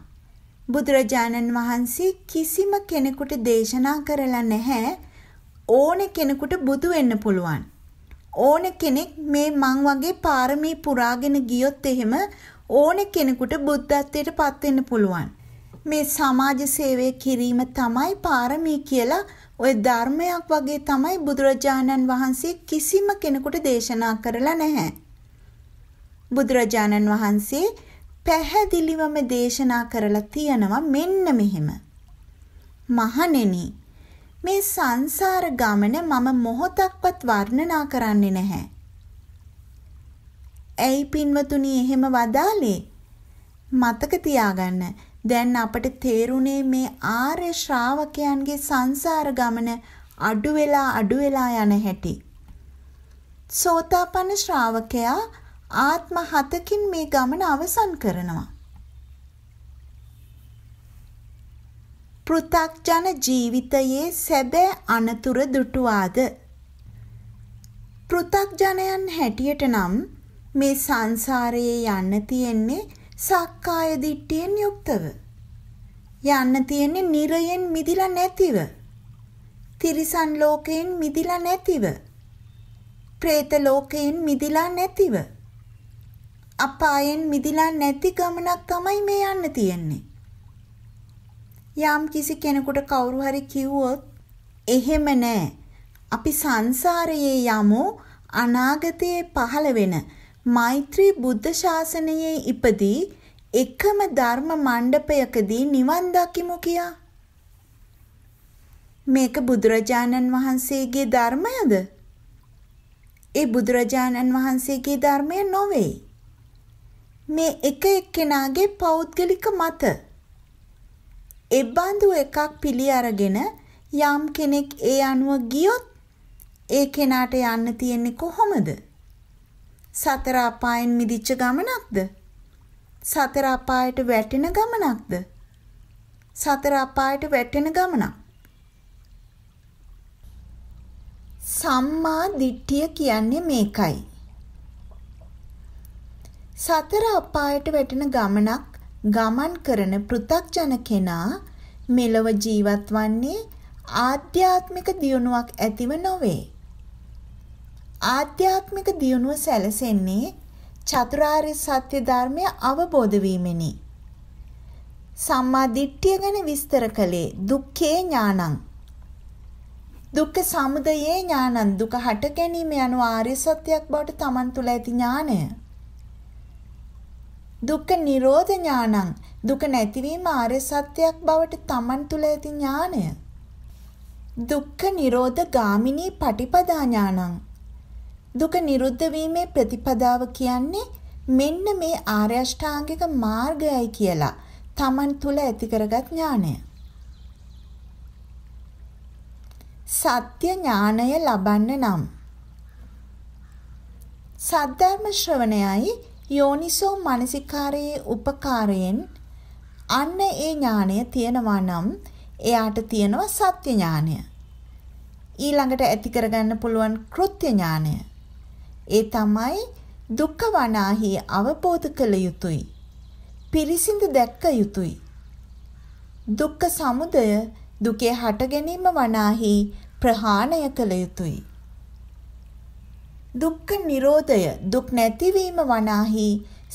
බුදුරජාණන් වහන්සේ කිසිම කෙනෙකුට දේශනා කරලා නැහැ ඕන කෙනෙකුට බුදු වෙන්න පුළුවන්. ඕන කෙනෙක් මේ මං වගේ පාරමී පුරාගෙන ගියොත් එහෙම ඕන කෙනෙකුට බුද්ධත්වයට පත් වෙන්න පුළුවන්. මේ සමාජ සේවය කිරීම තමයි පාරමී කියලා ওই ධර්මයක් වගේ තමයි බුදුරජාණන් වහන්සේ කිසිම කෙනෙකුට දේශනා කරලා නැහැ. බුදුරජාණන් වහන්සේ පැහැදිලිවම දේශනා කරලා තියෙනවා මෙන්න මෙහෙම. මහණෙනි මේ සංසාර ගමන මම මොහොතක්වත් වර්ණනා කරන්නේ නැහැ. ඇයි පින්වතුනි එහෙම වදාලේ? මතක තියාගන්න. දැන් අපට තේරුනේ මේ ආර්ය ශ්‍රාවකයන්ගේ සංසාර ගමන අඩු වෙලා යන හැටි. සෝතාපන්න ශ්‍රාවකයා ආත්ම 7කින් මේ ගමන අවසන් කරනවා. පෘථග්ජන ජීවිතයේ සැබෑ අනතුරු දුටුවාද? පෘථග්ජනයන් හැටියට නම් මේ සංසාරයේ යන්න තියෙන්නේ සක්කාය දිට්ඨියෙන් යුක්තව. යන්න තියෙන්නේ නිරයෙන් මිදිලා නැතිව. තිරිසන් ලෝකයෙන් මිදිලා නැතිව. പ്രേත ලෝකයෙන් මිදිලා නැතිව. අපායෙන් මිදිලා නැති ගමනක් තමයි මේ යන්න තියෙන්නේ. යම් කිසි කෙනෙකුට කවුරු හරි කිව්වොත් එහෙම නෑ අපි සංසාරයේ යමු අනාගතයේ පහළ වෙන මෛත්‍රී බුද්ධ ශාසනයේ ඉපදී එකම ධර්ම මණ්ඩපයකදී නිවන් දකිමු කියා. මේක බුදුරජාණන් වහන්සේගේ ධර්මයද? ඒ බුදුරජාණන් වහන්සේගේ ධර්මය නොවේ. මේ එක එක්කෙනාගේ පෞද්ගලික මත. එබ්බන්දු එකක් පිළි අරගෙන යම් කෙනෙක් ඒ අනුව ගියොත් ඒ කෙනාට යන්න තියෙන්නේ කොහොමද? සතර අපායෙන් මිදිච්ච ගමනක්ද? සතර අපායට වැටෙන ගමනක්ද? සතර අපායට වැටෙන ගමනක්. සම්මා දිට්ඨිය කියන්නේ මේකයි. සතර අපායට වැටෙන ගමනක් ගමන් කරන පෘථග්ජන කෙනා මෙලොව ජීවත් වන්නේ ආධ්‍යාත්මික දියුණුවක් ඇතිව නොවේ. ආධ්‍යාත්මික දියුණුව සැලසෙන්නේ චතුරාර්ය සත්‍ය ධර්මය අවබෝධ වීමෙනි. සම්මා දිට්ඨිය ගැන විස්තර කළේ දුක්ඛේ ඥානං. දුක්ඛ සමුදයේ ඥානං දුක හට ගැනීම යනු ආර්ය සත්‍යයක් බවට තමන් තුළ ඇති ඥානය. දුක්ඛ නිරෝධ ඥානං දුක නැතිවීම ආර්ය සත්‍යයක් බවට තමන් තුළ ඇති ඥානය. දුක්ඛ නිරෝධ ගාමිනී පටිපදා ඥානං දුක නිරුද්ධ වීමේ ප්‍රතිපදාව කියන්නේ මෙන්න මේ ආර්ය අෂ්ටාංගික මාර්ගයයි කියලා තමන් තුළ ඇති කරගත් ඥානය. සත්‍ය ඥානය ලබන්න නම් සද්ධර්ම ශ්‍රවණයයි යෝනිසෝ මනසිකාරයේ උපකාරයෙන් අන්න ඒ ඥානය තියෙනවා නම් එයාට තියෙනවා සත්‍ය ඥානය. ඊළඟට ඇති කරගන්න පුළුවන් කෘත්‍ය ඥානය. ඒ තමයි දුක්ඛ වනාහි අවබෝධ කළ යුතුයි. පිරිසිඳ දැක්ක යුතුයි. දුක්ඛ සමුදය දුකේ හට ගැනීම වනාහි ප්‍රහාණය කළ යුතුයි. දුක්ඛ නිරෝධය දුක් නැතිවීම වනාහි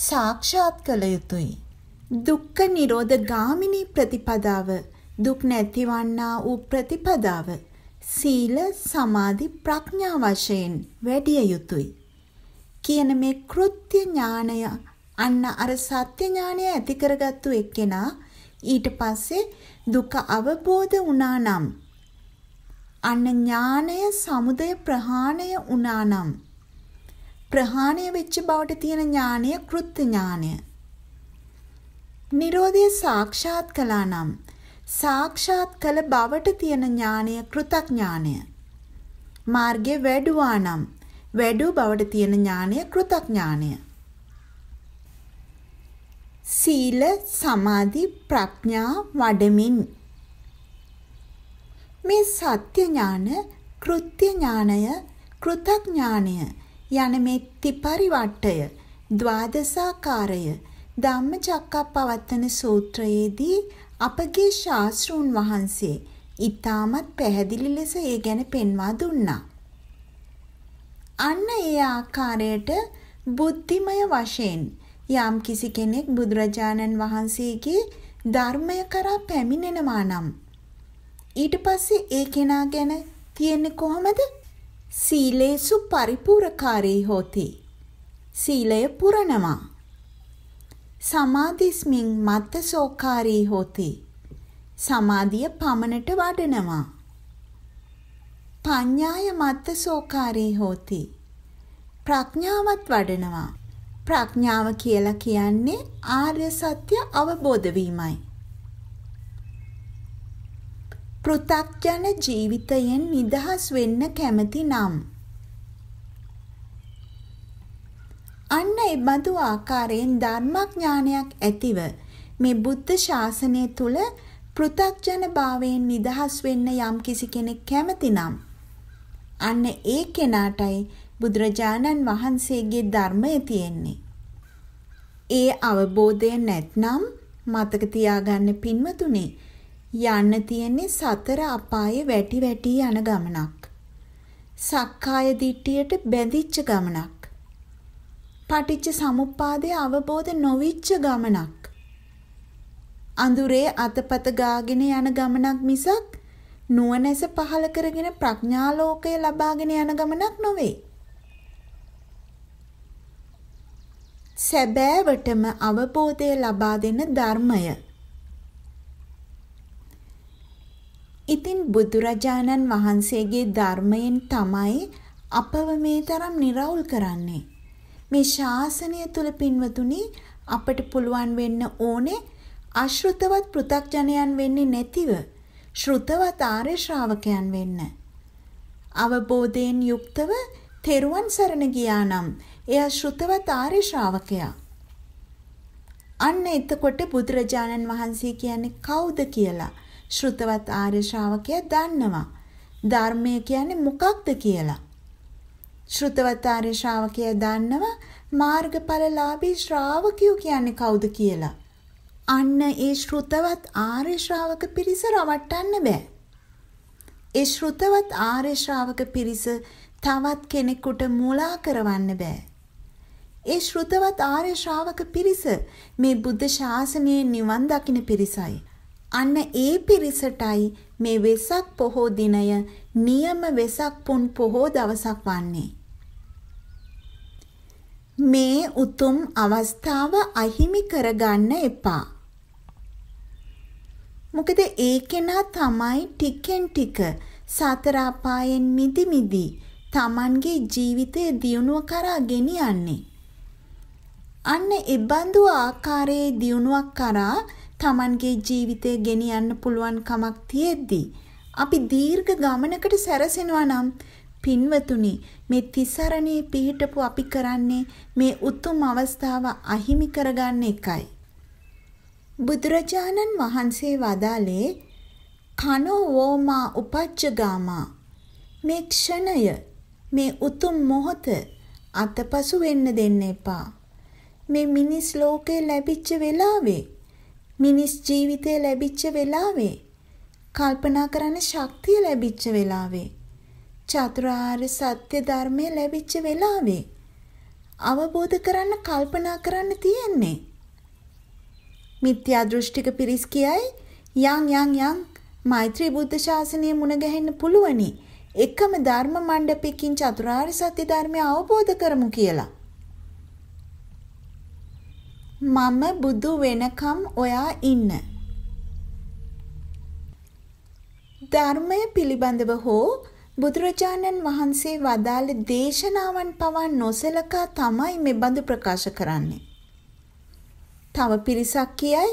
සාක්ෂාත් කළ යුතුයි. දුක්ඛ නිරෝධ ගාමිනී ප්‍රතිපදාව දුක් නැතිවන්නා වූ ප්‍රතිපදාව සීල සමාධි ප්‍රඥා වශයෙන් වැඩිය යුතුයි කියන මේ කෘත්‍ය ඥානය අන්න අර සත්‍ය ඥානය ඇති කරගත්තු එක්කෙනා ඊට පස්සේ දුක අවබෝධ වුණා නම් අන්න ඥානය සමුදය ප්‍රහාණය වුණා නම් ප්‍රහාණය වෙච්ච බවට තියෙන ඥානය කෘත්‍ය ඥානය. නිරෝධය සාක්ෂාත් කළා නම් සාක්ෂාත් කළ බවට තියෙන ඥානය කෘතඥානය. මාර්ගය වැඩුවා නම් වැඩූ බවට තියෙන ඥානය කෘතඥානය. සීල සමාධි ප්‍රඥා වඩමින් මේ සත්‍ය ඥාන කෘත්‍ය ඥානය කෘතඥානය යන මේ ත්‍රිපරිවට්ටය ද්වාදසාකාරය ධම්මචක්කප්පවත්තන සූත්‍රයේදී අපගේ ශාස්ත්‍රූන් වහන්සේ ඊටමත් පැහැදිලි ලෙස ඒ ගැන පෙන්වා දුන්නා. අන්න ඒ ආකාරයට බුද්ධිමය වශයෙන් යම් කිසි කෙනෙක් බුදුරජාණන් වහන්සේගේ ධර්මය කරා පැමිණෙනවා නම් ඊට පස්සේ ඒ කෙනා ගැන තියෙන්නේ කොහොමද? සීලේසු පරිපූර්ණකාරී හොති. සීලය පුරනවා. සමාධිස්මින් මත්තසෝකාරී හොති. සමාධිය පමණට වඩනවා. පඤ්ඤාය මත්තසෝකාරී හොති. ප්‍රඥාවත් වඩනවා. ප්‍රඥාව කියලා කියන්නේ ආර්ය සත්‍ය අවබෝධ වීමයි. පෘථග්ජන ජීවිතයෙන් නිදහස් වෙන්න කැමති නම් අන්න ඒ බඳු ආකාරයෙන් ධර්මඥානයක් ඇතිව මේ බුද්ධ ශාසනය තුල පෘථග්ජන භාවයෙන් නිදහස් වෙන්න යම් කිසි කෙනෙක් කැමති නම් අන්න ඒ කෙනාටයි බුදුරජාණන් වහන්සේගේ ධර්මය තියෙන්නේ. ඒ අවබෝධය නැත්නම් මතක තියාගන්න පින්වතුනි යන්න තියෙන්නේ සතර අපායේ වැටි වැටි යන ගමනක්. සක්කාය දිට්ඨියට බැඳිච්ච ගමනක්. පටිච්ච සමුප්පාදය අවබෝධ නොවිච්ච ගමනක්. අඳුරේ අතපත ගාගෙන යන ගමනක් මිසක් නුවණැස පහළ කරගෙන ප්‍රඥා ලෝකය ලබාගෙන යන ගමනක් නොවේ. සැබෑවටම අවබෝධය ලබා දෙන ධර්මය. ඉතින් බුදුරජාණන් වහන්සේගේ ධර්මයෙන් තමයි අපව මේ තරම් නිරවුල් කරන්නේ. මේ ශාසනය තුල පින්වතුනි අපට පුළුවන් වෙන්න ඕනේ අශෘතවත් පෘථග්ජනයන් වෙන්නේ නැතිව ශ්‍රුතවත් ආර්ය ශ්‍රාවකයන් වෙන්න. අවබෝධයෙන් යුක්තව තෙරුවන් සරණ ගියා නම් එයා ශ්‍රුතවත් ආර්ය ශ්‍රාවකයා. අන්න එතකොට බුදුරජාණන් වහන්සේ කියන්නේ කවුද කියලා ශ්‍රුතවත් ආර්ය ශ්‍රාවකයා දන්නවා. ධර්මය කියන්නේ මොකක්ද කියලා. ශ්‍රුතවත් ආර්ය ශ්‍රාවකයා දන්නවා मार्गඵලලාභී ශ්‍රාවකයෝ කියන්නේ කවුද කියලා. අන්න ඒ ශ්‍රුතවත් ආර්ය ශ්‍රාවක පිරිස රවට්ටන්න බෑ. ඒ ශ්‍රුතවත් ආර්ය ශ්‍රාවක පිරිස තවත් කෙනෙකුට මුලා කරවන්න බෑ. ඒ ශ්‍රුතවත් ආර්ය ශ්‍රාවක පිරිස මේ බුද්ධ ශාසනයේ නිවන් දකින්න පිරිසයි. අන්න ඒ පිරිසටයි මේ වෙසක් පොහෝ දිනය නියම වෙසක් පුන් පොහෝ දවසක් වන්නේ. මේ උතුම් අවස්ථාව අහිමි කරගන්න එපා. මොකද ඒකෙනා තමයි ටිකෙන් ටික සතර අපායෙන් මිදි තමන්ගේ ජීවිතය දියුණුව කරා ගෙනියන්නේ. අන්න ඒ බඳු ආකාරයේ දියුණුවක් කරා තමන්ගේ ජීවිතය ගෙනියන්න පුළුවන් කමක් තියෙද්දී අපි දීර්ඝ ගමනකට සැරසෙනවා නම් පින්වතුනි මේ තිසරණේ පිහිටපු අපි කරන්නේ මේ උතුම් අවස්ථාව අහිමි කරගන්න එකයි. බුදුරජාණන් වහන්සේ වදාලේ කනෝ වෝමා උපච්චගාමා මේ ක්ෂණය මේ උතුම් මොහොත අතපසු වෙන්න දෙන්න එපා. මේ මිනිස් ලෝකේ ලැබිච්ච වෙලාවේ මිනිස් ජීවිතේ ලැබිච්ච වෙලාවේ කල්පනා කරන්න ශක්තිය ලැබිච්ච වෙලාවේ චතුරාර්ය සත්‍ය ධර්මය ලැබිච්ච වෙලාවේ අවබෝධ කරන්න කල්පනා කරන්න තියෙන්නේ. මිත්‍යා දෘෂ්ටික පිරිස් කියයි යම් මෛත්‍රී බුද්ධ ශාසනය මුණ ගැහෙන්න පුළුවනි. එකම ධර්ම මණ්ඩපයකින් චතුරාර්ය සත්‍ය ධර්මය අවබෝධ කරමු කියලා. මම බුදු වෙනකම් ඔයා ඉන්න. ධර්මය පිළිබඳව හෝ බුදුරජාණන් වහන්සේ වදාළ දේශනාවන් පවා නොසලකා තමයි මේ බඳු ප්‍රකාශ කරන්නේ. තව පිරිසක් කියයි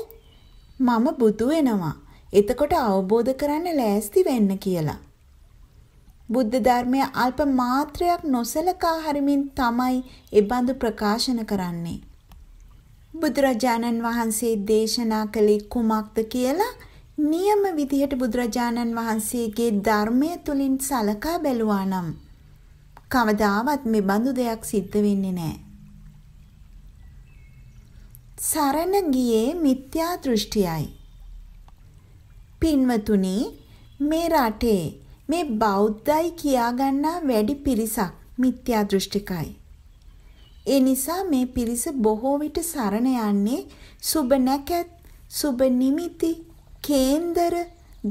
මම බුදු වෙනවා. එතකොට අවබෝධ කරන්න ලෑස්ති වෙන්න කියලා. බුද්ධ ධර්මය අල්ප මාත්‍රයක් නොසලකා හරිමින් තමයි මේ බඳු ප්‍රකාශන කරන්නේ. බුදුරජාණන් වහන්සේ දේශනා කළේ කුමක්ද කියලා නියම විදිහට බුදුරජාණන් වහන්සේගේ ධර්මය තුලින් සලකා බැලුවා නම් කවදාවත් මේ බඳු දෙයක් සිද්ධ වෙන්නේ නැහැ. සරණ ගියේ මිත්‍යා දෘෂ්ටියයි. පින්වතුනි මේ රටේ මේ බෞද්ධයි කියාගන්නා වැඩි පිරිසක් මිත්‍යා දෘෂ්ටිකයි. ඒ නිසා මේ පිරිස බොහෝ විට සරණ යන්නේ සුබ නැකත් සුබ නිමිති කේන්දර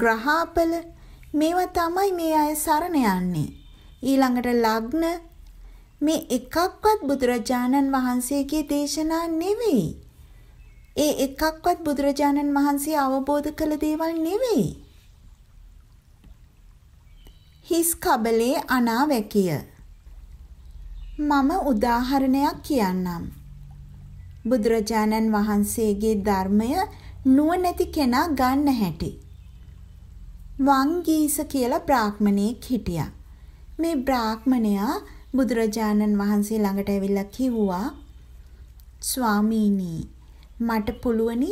ග්‍රහපල මේවා තමයි මේ අය සරණ යන්නේ. ඊළඟට ලග්න මේ එකක්වත් බුදුරජාණන් වහන්සේගේ දේශනා නෙවෙයි. ඒ එකක්වත් බුදුරජාණන් වහන්සේ අවබෝධ කළ දේවල් නෙවෙයි. හිස් කබලේ අනාවැකිය. මම උදාහරණයක් කියන්නම්. බුදුරජාණන් වහන්සේගේ ධර්මය නුවණැති කෙනා ගන්න හැටි. වංගීස කියලා බ්‍රාහ්මණෙක් හිටියා. මේ බ්‍රාහ්මණයා බුදුරජාණන් වහන්සේ ළඟට ඇවිල්ලා කිව්වා ස්වාමීනි මට පුළුවනි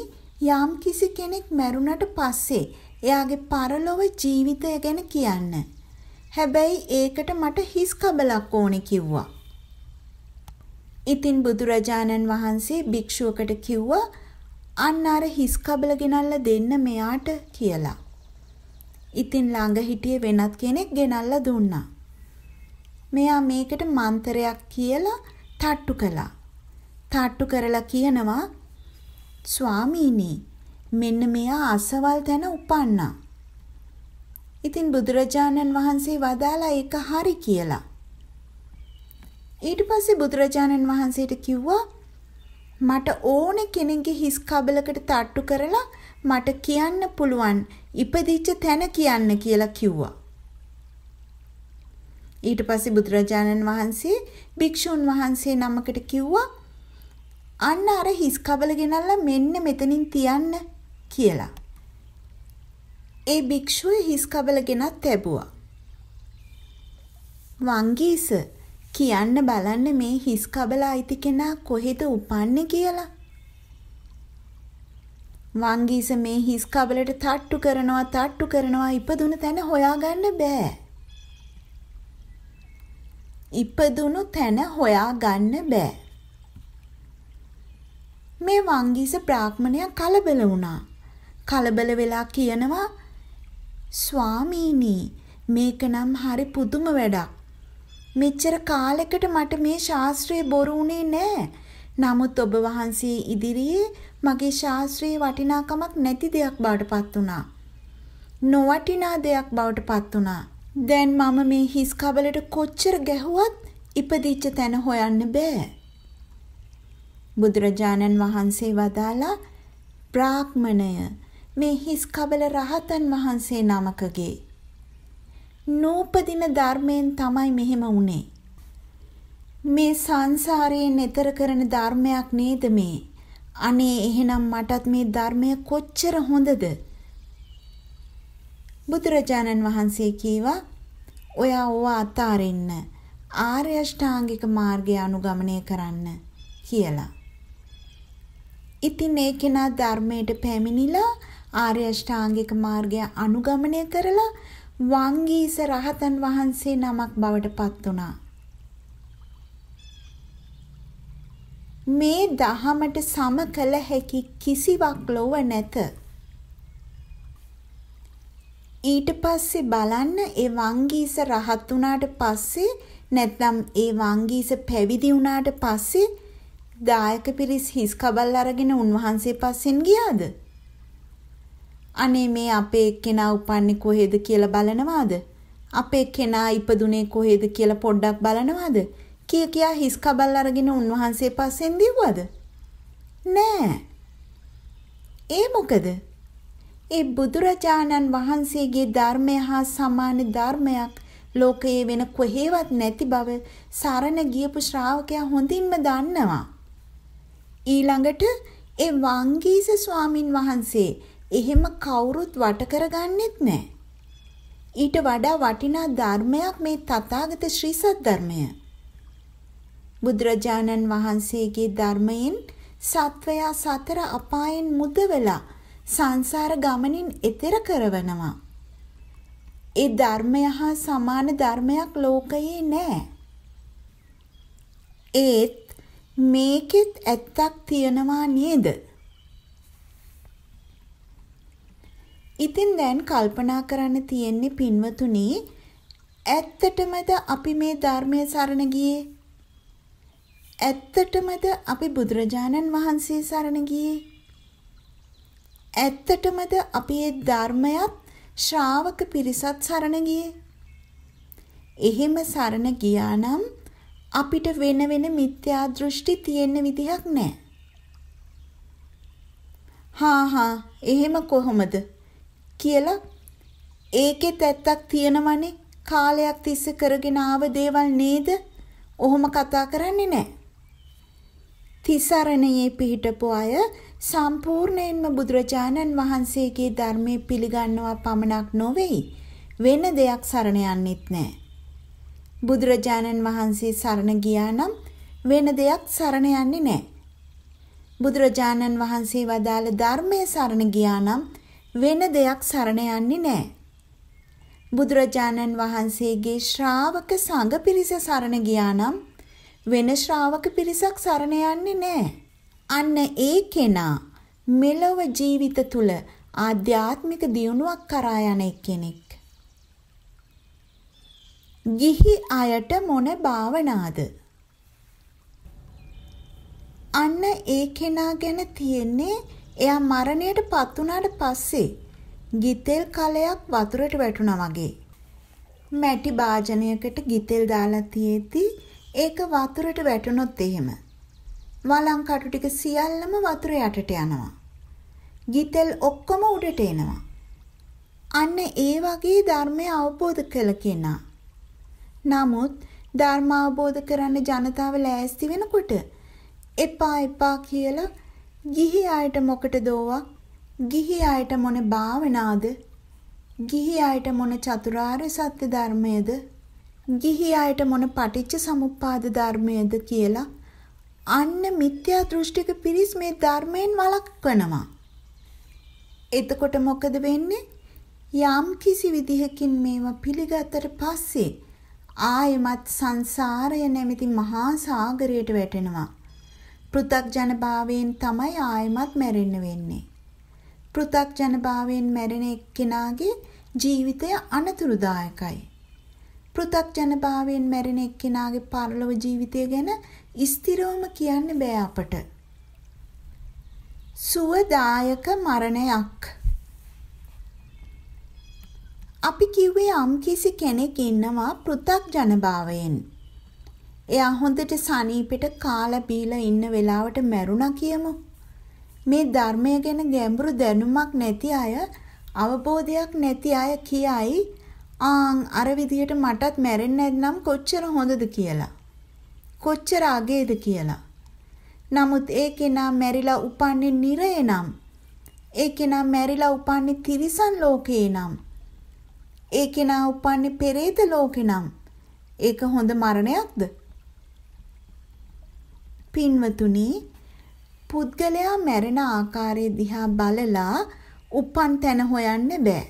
යම් කිසි කෙනෙක් මැරුණට පස්සේ එයාගේ පරලොව ජීවිතය ගැන කියන්න. හැබැයි ඒකට මට හිස් කබලක් ඕනේ කිව්වා. ඉතින් බුදුරජාණන් වහන්සේ භික්ෂුවකට කිව්වා අන්න අර හිස් කබල ගෙනල්ලා දෙන්න මෙයාට කියලා. ඉතින් ළඟ හිටියේ වෙනත් කෙනෙක් ගෙනල්ලා දුන්නා. මෙයා මේකට මන්තරයක් කියලා තට්ටු කළා. තට්ටු කරලා කියනවා ස්වාමීනි මෙන්න මෙයා අසවල් තැන උපන්නා. ඉතින් බුදුරජාණන් වහන්සේ වදාලා ඒක හරි කියලා. ඊට පස්සේ බුදුරජාණන් වහන්සේට කිව්වා මට ඕන කෙනෙක්ගේ හිස් කබලකට තට්ටු කරලා මට කියන්න පුළුවන් ඉපදිච්ච තැන කියන්න කියලා කිව්වා. ඊට පස්සේ බුදුරජාණන් වහන්සේ භික්ෂුන් වහන්සේ නමකට කිව්වා අන්න අර හිස් කබල ගෙනල්ලා මෙන්න මෙතනින් තියන්න කියලා. ඒ භික්ෂුව හිස් කබල ගෙනත් ලැබුවා. වංගීස කියන්න බලන්න මේ හිස් කබල අයිති කෙනා කොහෙද උපන්නේ කියලා. වංගීස මේ හිස් කබලට තට්ටු කරනවා ඉපදුණු තැන හොයාගන්න බෑ. ඉපදුණු තැන හොයාගන්න බෑ. මේ වංගීස බ්‍රාහ්මණයා කලබල වුණා. කලබල වෙලා කියනවා, ස්වාමීනි මේක නම් හරි පුදුම වැඩක්. මෙච්චර කාලයකට මට මේ ශාස්ත්‍රයේ බොරු උනේ නෑ. නමුත් ඔබ වහන්සේ ඉදිරියේ මගේ ශාස්ත්‍රයේ වටිනාකමක් නැති දෙයක් බවට පත් වුණා. නොවටිනා දෙයක් බවට පත් වුණා. දැන් මම මේ හිස් කබලට කොච්චර ගැහුවත් ඉපදිච්ච තැන හොයන්න බෑ. බුදුරජාණන් වහන්සේ වදාලා බ්‍රාහ්මණය මේ හිස් කබල රහතන් වහන්සේ නමකගේ නූපදින ධර්මයෙන් තමයි මෙහෙම වුනේ. මේ සංසාරයේ නතර කරන ධර්මයක් නේද මේ? අනේ එහෙනම් මටත් මේ ධර්මය කොච්චර හොඳද? බුදුරජාණන් වහන්සේ කීවා, ඔයා ඕව අතාරින්න, ආර්ය අෂ්ටාංගික මාර්ගය අනුගමනය කරන්න කියලා. ඉතින් ඒ කෙනා ධර්මයට පැමිණිලා ආර්ය අෂ්ටාංගික මාර්ගය අනුගමනය කරලා වංගීස රහතන් වහන්සේ නමක් බවට පත් වුණා. මේ දහමට සම කළ හැකි කිසිවක් ලොව නැත. ඊට පස්සේ බලන්න ඒ වංගීස රහත් වුණාට පස්සේ නැත්නම් ඒ වංගීස පැවිදි වුණාට පස්සේ දායක පිරිස් හිස් කබල් අරගෙන උන්වහන්සේ පස්සෙන් ගියාද? අනේ මේ අපේ කෙනා උපන්නේ කොහෙද කියලා බලනවාද? අපේ කෙනා ඉපදුනේ කොහෙද කියලා පොඩ්ඩක් බලනවාද? කී කියා හිස් කබල් අරගෙන උන්වහන්සේ පස්සෙන් දිව්වද? නෑ. ඒ මොකද? ඒ බුදුරජාණන් වහන්සේගේ ධර්මය හා සමාන ධර්මයක් ලෝකයේ වෙන කොහෙවත් නැති බව සරණ ගියපු ශ්‍රාවකයා හොඳින්ම දන්නවා. ඊළඟට ඒ වංගීස ස්වාමින් වහන්සේ එහෙම කවුරුත් වට කරගන්නෙත් නෑ. ඊට වඩා වටිනා ධර්මයක් මේ තථාගත ශ්‍රී සද්ධර්මය. බුදුරජාණන් වහන්සේගේ ධර්මයෙන් සත්වයා සතර අපායෙන් මුදවලා සංසාර ගමනින් එතෙර කරවනවා. ඒ ධර්මය හා සමාන ධර්මයක් ලෝකයේ නෑ. ඒත් මේකෙත් ඇත්තක් තියෙනවා නේද? ඉතින් දැන් කල්පනා කරන්න තියෙන්නේ පින්වතුනි, ඇත්තටමද අපි මේ ධර්මයේ සරණ ගියේ? ඇත්තටමද අපි බුදුරජාණන් වහන්සේ සරණ ගියේ? ඇත්තටමද අපි මේ ධර්මයත් ශ්‍රාවක පිරිසත් සරණ ගියේ? එහෙම සරණ ගියා නම් අපිට වෙන මිත්‍යා දෘෂ්ටි තියෙන විදිහක් නෑ. හා එහෙම කොහොමද කියලා ඒකෙත් ඇත්තක් තියෙනවනේ. කාලයක් තිස්සේ කරගෙන ආව දේවල් නේද? ඔහොම කතා කරන්නේ නෑ. තිසරණයේ පිහිටපු අය සම්පූර්ණයෙන්ම බුදුරජාණන් වහන්සේගේ ධර්මයේ පිළිගන්නවා පමණක් නොවේ, වෙන දෙයක් සරණ යන්නෙත් නෑ. බුදුරජාණන් වහන්සේ සරණ ගියා නම් වෙන දෙයක් සරණ යන්නේ නැහැ. බුදුරජාණන් වහන්සේ වදාළ ධර්මයේ සරණ ගියා නම් වෙන දෙයක් සරණ යන්නේ නැහැ. බුදුරජාණන් වහන්සේගේ ශ්‍රාවක සංඝ පිරිස සරණ ගියා නම් වෙන ශ්‍රාවක පිරිසක් සරණ යන්නේ නැහැ. අන්න ඒ කෙනා මෙලොව ජීවිත තුල ආධ්‍යාත්මික දියුණුවක් කරා යන කෙනෙක්. ගිහි අයට මොන භාවනාද? අන්න ඒ කෙනා ගැන තියෙන්නේ එයා මරණයට පත් වුණාට පස්සේ ගිතෙල් කලයක් වතුරට වැටුණා වගේ. මැටි භාජනයකට ගිතෙල් දාලා තියෙද්දි ඒක වතුරට වැටුණොත් එහෙම වලං කටු ටික සියල්ලම වතුර යටට යනවා. ගිතෙල් ඔක්කොම උඩට එනවා. අන්න ඒ වගේ ධර්මය අවබෝධ කළ කෙනා. නමුත් ධර්ම අවබෝධ කරන්න ජනතාව ලෑස්ති වෙනකොට එපා එපා කියලා ගිහි අයට මොකටදෝවා, ගිහි අයට මොන භාවනාද, ගිහි අයට මොන චතුරාර්ය සත්‍ය ධර්මයේද, ගිහි අයට මොන පටිච්ච සමුප්පාද ධර්මයේද කියලා අන්න මිත්‍යා දෘෂ්ටික පිරිස් මේ ධර්මයෙන් වළක්වනවා. එතකොට මොකද වෙන්නේ? යම් කිසි විදිහකින් මේවා පිළිගත්තට පස්සේ ආයමත් සංසාරය නැමැති මහා සාගරයට වැටෙනවා. පෘථග්ජන භාවයෙන් තමයි ආයමත් මැරෙන්න වෙන්නේ. පෘථග්ජන භාවයෙන් මැරෙන එක්කෙනාගේ ජීවිතය අනතුරුදායකයි. පෘථග්ජන භාවයෙන් මැරෙන එක්කෙනාගේ පරලොව ජීවිතය ගැන ස්ථිරවම කියන්න බෑ අපට. සුවදායක මරණයක්. අපි කිව්වේ යම්කිසි කෙනෙක් ඉන්නවා පෘථග්ජන භාවයෙන්. එයා හොඳට සනීපෙට කාලා බීලා ඉන්න වෙලාවට මැරුණා කියමු. මේ ධර්මය ගැන ගැඹුරු දැනුමක් නැති අය, අවබෝධයක් නැති අය කියයි, "ආන් අර විදියට මටත් මැරෙන්න නම් කොච්චර හොඳද" කියලා. කොච්චර අගේද කියලා. නමුත් ඒකේනා මැරිලා උපන්නේ නිරේ නම්, ඒකේනා මැරිලා උපන්නේ තිරිසන් ලෝකේ නම්, ඒකේනා උපන්නේ පෙරේත ලෝකේ නම්, ඒක හොඳ මරණයක්ද? පින්වතුනි, පුද්ගලයා මැරෙන ආකාරය දිහා බලලා උපන් තැන හොයන්න බෑ.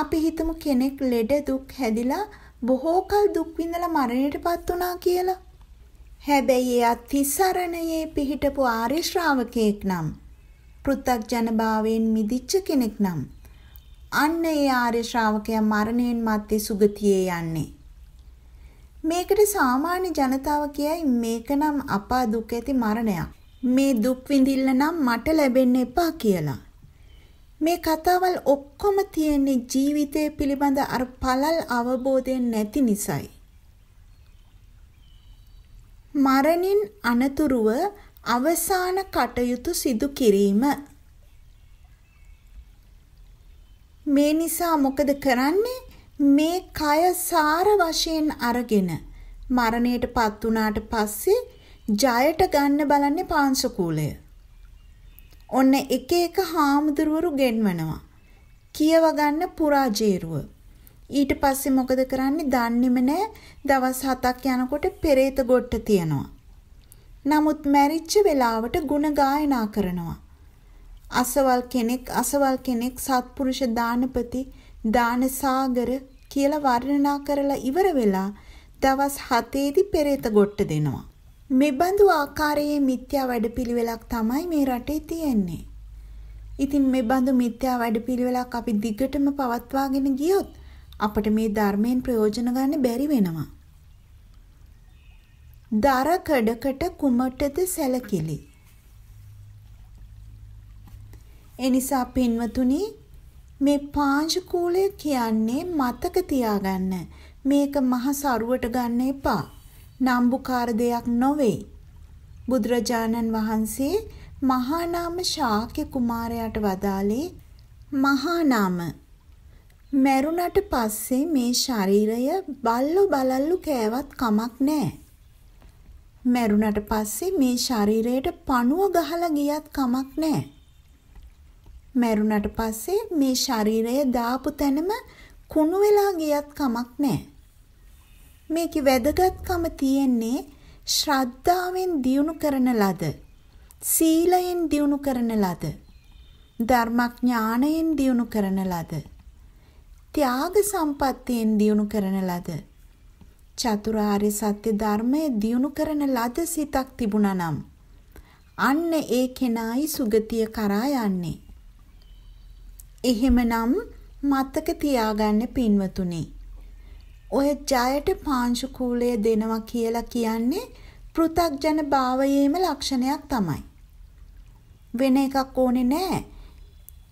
අපි හිතමු කෙනෙක් ලෙඩ දුක් හැදිලා බොහෝ කල් දුක් විඳලා මරණයටපත් වුණා කියලා. හැබැයි එයා තිසරණයේ පිහිටපු ආර්ය ශ්‍රාවකෙක් නම්, පෘථග්ජන භාවයෙන් මිදිච්ච කෙනෙක් නම්, අන්න ඒ ආර්ය ශ්‍රාවකයා මරණයෙන් මත්තේ සුගතියේ යන්නේ. මේකට සාමාන්‍ය ජනතාව කියයි මේක නම් අපා දුක් ඇති මරණයක්. මේ දුක් විඳින්න නම් මට ලැබෙන්න එපා කියලා. මේ කතාවල් ඔක්කොම තියෙන්නේ ජීවිතය පිළිබඳ අර පළල් අවබෝධයෙන් නැති නිසායි. මරණින් අනතුරුව අවසාන කටයුතු සිදු කිරීම. මේ නිසා මොකද කරන්නේ? මේ කය සාර වශයෙන් අරගෙන මරණයටපත් වුණාට පස්සේ ජයට ගන්න බලන්නේ පාංශකූලය. ඔන්න එක එක හාමුදුරුවරු ගෙන්වනවා. කියව ගන්න පුරාජේරුව. ඊට පස්සේ මොකද කරන්නේ? දන්නේම නැහැ. දවස් 7ක් යනකොට පෙරේත ගොට්ට තියනවා. නමුත් මැරිච්ච වෙලාවට ಗುಣ ගායනා කරනවා. අසවල් කෙනෙක් සත්පුරුෂ දානපති දාන සාගර කියලා වර්ණනා කරලා ඉවර වෙලා දවස් 7ේදී පෙරේත ගොට්ට දෙනවා. මේ බඳු ආකාරයේ මිත්‍යා වැඩපිළිවෙලක් තමයි මේ රටේ තියෙන්නේ. ඉතින් මේ බඳු මිත්‍යා වැඩපිළිවෙලක් අපි දිගටම පවත්වාගෙන ගියොත් අපිට මේ ධර්මයෙන් ප්‍රයෝජන ගන්න බැරි වෙනවා. දර කඩකට කුමටද සැලකිලි. ඒ නිසා පින්වතුනි, මේ පාංශකූලය කියන්නේ මතක තියාගන්න. මේක මහ සරුවට ගන්න එපා. නම්බුකාර දෙයක් නොවේ. බුදුරජාණන් වහන්සේ මහා නාම ශාක්‍ය කුමාරයාට වදාලේ මහා නාම. මැරුණට පස්සේ මේ ශරීරය බල්ලු බලල්ලු කෑවත් කමක් නැහැ. මැරුණට පස්සේ මේ ශරීරයට පණුව ගහලා ගියත් කමක් නැහැ. මැරුණට පස්සේ මේ ශරීරය දාපු තැනම කුණු වෙලා ගියත් කමක් නැහැ. මේකේ වැදගත්කම තියෙන්නේ ශ්‍රද්ධාවෙන් දියුණු කරන ලද, සීලයෙන් දියුණු කරන ලද, ධර්මඥානයෙන් දියුණු කරන ලද, ත්‍යාග සම්පත්තියෙන් දියුණු කරන ලද, චතුරාර්ය සත්‍ය ධර්මය දියුණු කරන ලද සිතක් තිබුණා නම් අන්න ඒ කෙනායි සුගතිය කරා යන්නේ. එහෙමනම් මතක තියාගන්න පින්වතුනි, ඔය ජයට පාංශුකූලය දෙනවා කියලා කියන්නේ පෘථග්ජන භාවයේම ලක්ෂණයක් තමයි. වෙන එකක් ඕනේ නැහැ.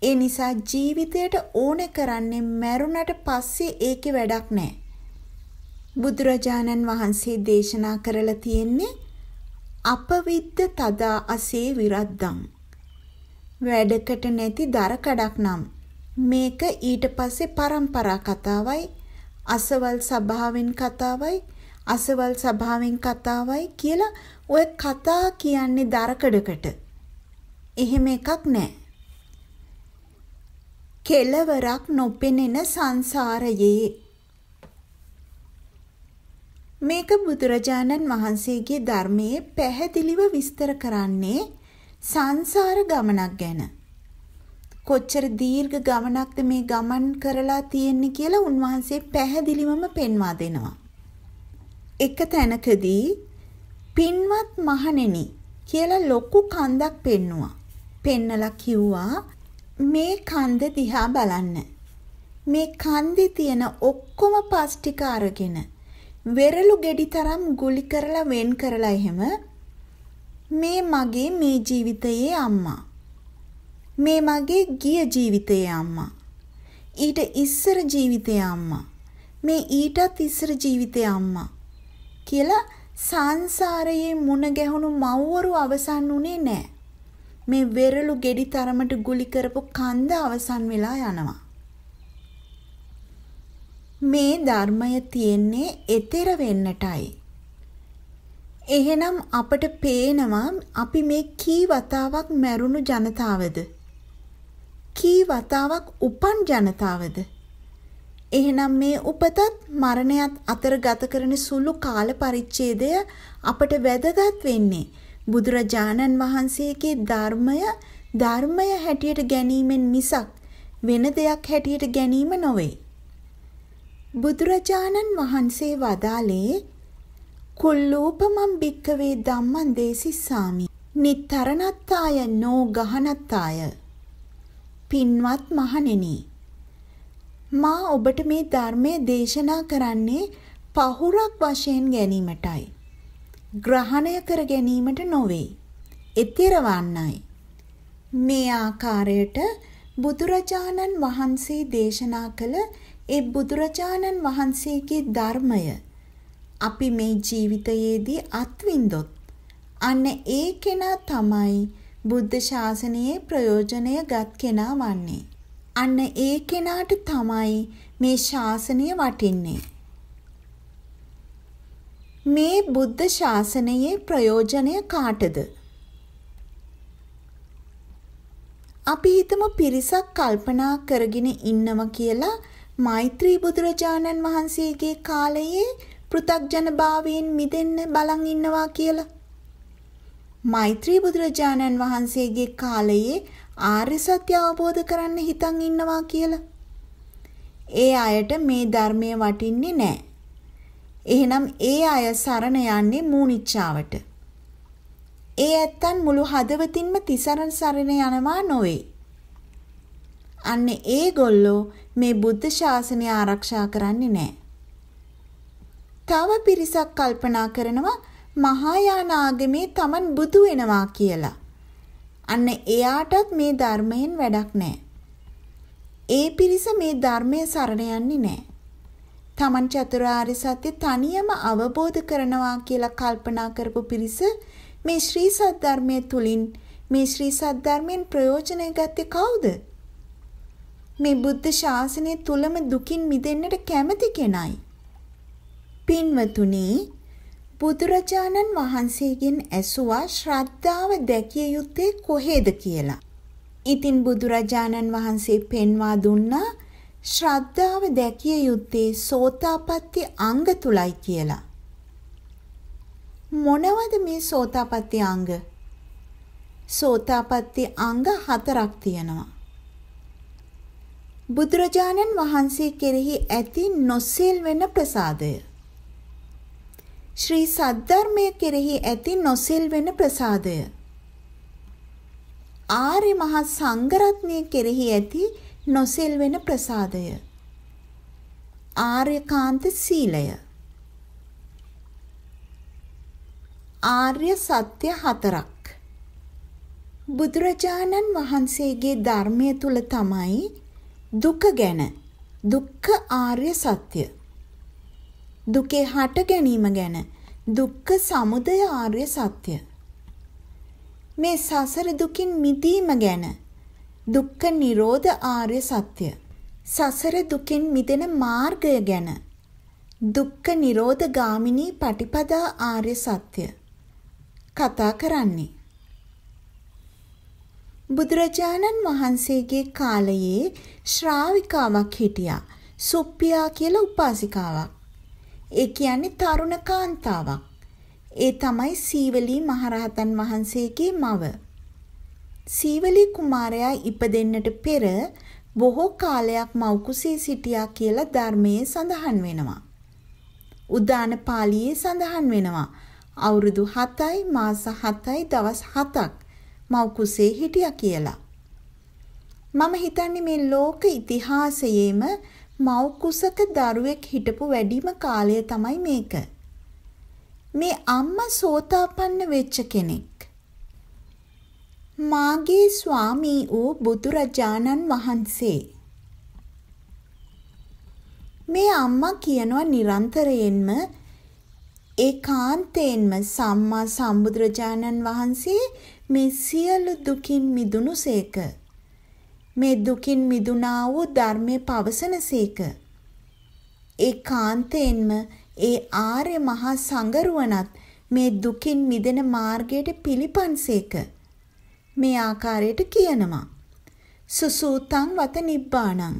ඒ නිසා ජීවිතයට ඕනේ කරන්නේ මැරුණට පස්සේ ඒකේ වැඩක් නැහැ. බුදුරජාණන් වහන්සේ දේශනා කරලා තියෙන්නේ අපවිද්ද තදා අසේ විරද්දම්. වැඩකට නැති දර කඩක් නම් මේක ඊට පස්සේ පරම්පරා කතාවයි, අසවල් සභාවෙන් කතාවයි කියලා ඔය කතා කියන්නේ දරකඩකට. එහෙම එකක් නැහැ. කෙලවරක් නොපෙනෙන සංසාරයේ. මේක බුදුරජාණන් වහන්සේගේ ධර්මයේ පැහැදිලිව විස්තර කරන්නේ සංසාර ගමනක් ගැන. කොච්චර දීර්ඝ ගමනක්ද මේ ගමන් කරලා තියෙන්නේ කියලා උන්වහන්සේ පැහැදිලිවම පෙන්වා දෙනවා. එක තැනකදී පින්වත් මහණෙනි කියලා ලොකු කන්දක් පෙන්නුවා. පෙන්නලා කිව්වා මේ කන්ද දිහා බලන්න. මේ කන්දේ තියෙන ඔක්කොම පස් ටික අරගෙන වෙරළු ගෙඩි තරම් ගුලි කරලා වෙන් කරලා එහෙම මේ මගේ මේ ජීවිතයේ අම්මා. මේ මගේ ගිය ජීවිතයේ අම්මා. ඊට ඉස්සර ජීවිතයේ අම්මා. මේ ඊටත් ඉස්සර ජීවිතයේ අම්මා. කියලා සංසාරයේ මුණ ගැහුණු මව්වරු අවසන් උනේ නැහැ. මේ වෙරළු ගෙඩි තරමට ගුලි කරපු කන්ද අවසන් වෙලා යනවා. මේ ධර්මය තියන්නේ ඈතර වෙන්නටයි. එහෙනම් අපට පේනවා අපි මේ කී වතාවක් මැරුණු ජනතාවද? කී වතාවක් උපන් ජනතාවද? එහෙනම් මේ උපතත් මරණයත් අතර ගත කරන සුළු කාල පරිච්ඡේදය අපට වැදගත් වෙන්නේ බුදුරජාණන් වහන්සේගේ ධර්මය හැටියට ගැනීමෙන් මිසක් වෙන දෙයක් හැටියට ගැනීම නොවේ. බුදුරජාණන් වහන්සේ වදාළේ කුල්ලූපමං භික්කවේ ධම්මං දේසිස්සාමි නිතරණත්තාය නෝ ගහනත්තාය. පින්වත් මහණෙනි, මා ඔබට මේ ධර්මයේ දේශනා කරන්නේ පහුරක් වශයෙන් ගැනීමටයි. ග්‍රහණය කර ගැනීමට නොවේ. එතරවන්නයි. මේ ආකාරයට බුදුරජාණන් වහන්සේ දේශනා කළ ඒ බුදුරජාණන් වහන්සේගේ ධර්මය අපි මේ ජීවිතයේදී අත්විඳොත් අන්න ඒ කෙනා තමයි බුද්ධ ශාසනයේ ප්‍රයෝජනයගත් කෙනා වන්නේ. අන්න ඒ කෙනාට තමයි මේ ශාසනය වටින්නේ. මේ බුද්ධ ශාසනයේ ප්‍රයෝජනය කාටද? අපි හිතමු පිරිසක් කල්පනා කරගෙන ඉන්නවා කියලා මෛත්‍රී බුදුරජාණන් වහන්සේගේ කාලයේ පෘථග්ජනභාවයෙන් මිදෙන්න බලන් ඉන්නවා කියලා. මෛත්‍රී බුදුරජාණන් වහන්සේගේ කාලයේ ආර්ය සත්‍ය අවබෝධ කරන්න හිතන් ඉන්නවා කියලා. ඒ අයට මේ ධර්මය වටින්නේ නැහැ. එහෙනම් ඒ අය සරණ යන්නේ මූනිච්ඡාවට. ඒ ඇත්තන් මුළු හදවතින්ම තිසරණ සරණ යනවා නොවේ. අන්න ඒගොල්ලෝ මේ බුද්ධ ශාසනය ආරක්ෂා කරන්නේ නැහැ. තව පිරිසක් කල්පනා කරනවා මහායාන ආගමේ තමන් බුදු වෙනවා කියලා. අන්න එයාටත් මේ ධර්මයෙන් වැඩක් නැහැ. ඒ පිරිස මේ ධර්මයේ සරණ යන්නේ නැහැ. තමන් චතුරාර්ය සත්‍ය තනියම අවබෝධ කරනවා කියලා කල්පනා කරපු පිරිස මේ ශ්‍රී සද්ධර්මයේ තුලින් මේ ශ්‍රී සද්ධර්මයෙන් ප්‍රයෝජනය ගත්තේ කවුද? මේ බුද්ධ ශාසනය තුලම දුකින් මිදෙන්නට කැමති කෙනයි. පින්වතුනි, බුදුරජාණන් වහන්සේගෙන් ඇසුවා ශ්‍රද්ධාව දැකිය යුත්තේ කොහේද කියලා. ඉතින් බුදුරජාණන් වහන්සේ පෙන්වා දුන්නා ශ්‍රද්ධාව දැකිය යුත්තේ සෝතාපට්ටි අංග තුලයි කියලා. මොනවද මේ සෝතාපට්ටි අංග? සෝතාපට්ටි අංග 4ක් තියෙනවා. බුදුරජාණන් වහන්සේ කෙරෙහි ඇති නොසෙල්වෙන ප්‍රසාදය, ශ්‍රී සද්ධර්මය කෙරෙහි ඇති නොසෙල්වෙන ප්‍රසාදය, ආර්ය මහා සංඝරත්නය කෙරෙහි ඇති නොසෙල්වෙන ප්‍රසාදය, ආර්යකාන්ත සීලය, ආර්ය සත්‍ය 4ක්. බුදුරජාණන් වහන්සේගේ ධර්මය තුල තමයි දුක ගැන, දුක්ඛ ආර්ය සත්‍ය, දුකේ හට ගැනීම ගැන දුක්ඛ සමුදය ආර්ය සත්‍ය, මේ සසර දුකින් මිදීම ගැන දුක්ඛ නිරෝධ ආර්ය සත්‍ය, සසර දුකින් මිදෙන මාර්ගය ගැන දුක්ඛ නිරෝධ ගාමිනී පටිපදා ආර්ය සත්‍ය කතා කරන්නේ. බුදුරජාණන් වහන්සේගේ කාලයේ ශ්‍රාවිකාවක් හිටියා, සුප්පියා කියලා උපාසිකාවක්. ඒ කියන්නේ තරුණ කාන්තාවක්. ඒ තමයි සීවලී මහරහතන් වහන්සේගේ මව. සීවලී කුමාරයා ඉපදෙන්නට පෙර බොහෝ කාලයක් මව් කුසේ සිටියා කියලා ධර්මයේ සඳහන් වෙනවා. උදාන පාළියේ සඳහන් වෙනවා. අවුරුදු 7යි මාස 7යි දවස් 7ක් මව කුසේ හිටියා කියලා. මම හිතන්නේ මේ ලෝක ඉතිහාසයේම මව කුසක දරුවෙක් හිටපු වැඩිම කාලය තමයි මේක. මේ අම්මා සෝතාපන්න වෙච්ච කෙනෙක්. මාගේ ස්වාමී වූ බුදුරජාණන් වහන්සේ. මේ අම්මා කියනවා නිරන්තරයෙන්ම ඒකාන්තයෙන්ම සම්මා සම්බුදුරජාණන් වහන්සේ මේ සියලු දුකින් මිදුණු සේක. මේ දුකින් මිදුණා වූ ධර්මයේ පවසන සේක. ඒකාන්තයෙන්ම ඒ ආර්ය මහා සංගරුවණත් මේ දුකින් මිදෙන මාර්ගයට පිළිපන් සේක. මේ ආකාරයට කියනවා. සුසූතං වත නිබ්බාණං.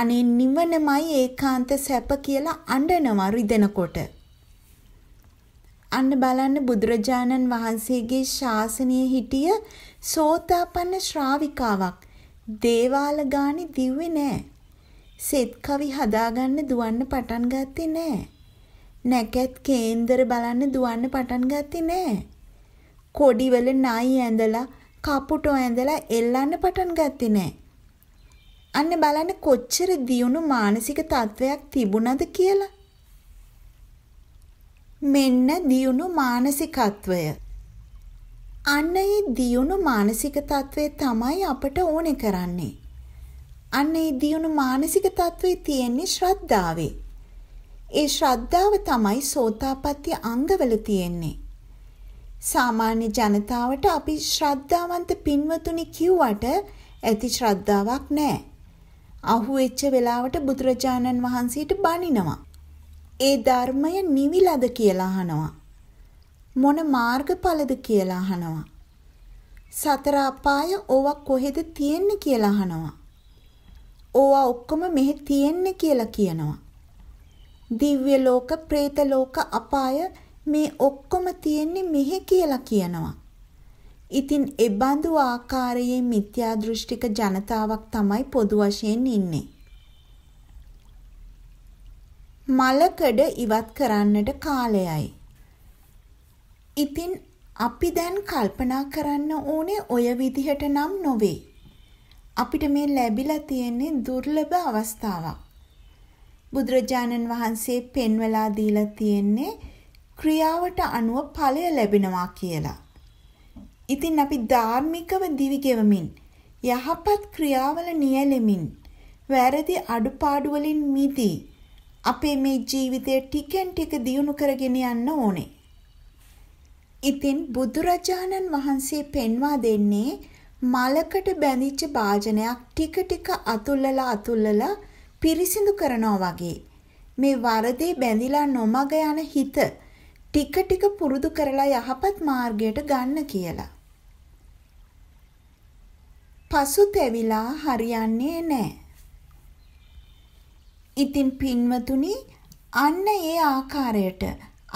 අනේ නිවනමයි ඒකාන්ත සැප කියලා අඬනවා රිදෙනකොට. අන්න බලන්න බුදුරජාණන් වහන්සේගේ ශාසනයේ හිටිය සෝතාපන්න ශ්‍රාවිකාවක් දේවාල ගානේ දිව්වේ නෑ. සෙත් කවි හදාගන්න දුවන්න පටන් ගත්තේ නෑ. නැකත් කේන්දර බලන්න දුවන්න පටන් ගත්තේ නෑ. කොඩිවල නයි ඇඳලා කපුටෝ ඇඳලා එල්ලන්න පටන් ගත්තේ නෑ. අන්න බලන්න කොච්චර දියුණු මානසික තත්වයක් තිබුණද කියලා. මෙන්න දියුණු මානසිකත්වය. අන්න ඒ දියුණු මානසික තත්වය තමයි අපට ඕනේ කරන්නේ. අන්න ඒ දියුණු මානසික තත්වයේ තියෙන ශ්‍රද්ධාවේ. ඒ ශ්‍රද්ධාව තමයි සෝතාපට්ටි අංගවල තියෙන්නේ. සාමාන්‍ය ජනතාවට අපි ශ්‍රද්ධාවන්ත පින්වතුනි කියුවට ඇති ශ්‍රද්ධාවක් නැහැ. අහුවෙච්ච වෙලාවට බුදුරජාණන් වහන්සේට බණිනවා. ඒ ධර්මය නිවිලද කියලා අහනවා. මොන මාර්ගඵලද කියලා අහනවා. සතර අපාය ඕවා කොහෙද තියෙන්නේ කියලා අහනවා. ඕවා ඔක්කොම මෙහි තියෙන්නේ කියලා කියනවා. දිව්‍ය ලෝක, പ്രേත ලෝක, අපාය මේ ඔක්කොම තියෙන්නේ මෙහි කියලා කියනවා. ඉතින් ඒ බඳු ආකාරයේ මිත්‍යා දෘෂ්ටික ජනතාවක් තමයි පොදු වශයෙන් ඉන්නේ. මලකඩ ඉවත් කරන්නට කාලයයි. ඉතින් අපි දැන් කල්පනා කරන්න ඕනේ ඔය විදිහට නම් නොවේ. අපිට මේ ලැබිලා තියෙන්නේ දුර්ලභ අවස්ථාවක්. බුදුරජාණන් වහන්සේ පෙන්වලා දීලා තියෙන්නේ ක්‍රියාවට අනුව ඵලය ලැබෙනවා කියලා. ඉතින් අපි ධාර්මිකව දිවිගෙවමින් යහපත් ක්‍රියාවල නියැලෙමින් වැරදි අඩුපාඩු වලින් මිදී අපේ මේ ජීවිතය ටිකෙන් ටික දියුණු කරගෙන යන්න ඕනේ. ඉතින් බුදුරජාණන් වහන්සේ පෙන්වා දෙන්නේ මලකට බැඳිච්ච භාජනයක් ටික ටික අතුල්ලලා පිරිසිදු කරනවා වගේ. මේ වරදේ බැඳිලා නොමග යන හිත ටික ටික පුරුදු කරලා යහපත් මාර්ගයට ගන්න කියලා. පසුතැවිලා හරියන්නේ නැහැ. ඉතින් පින්වතුනි අන්න ඒ ආකාරයට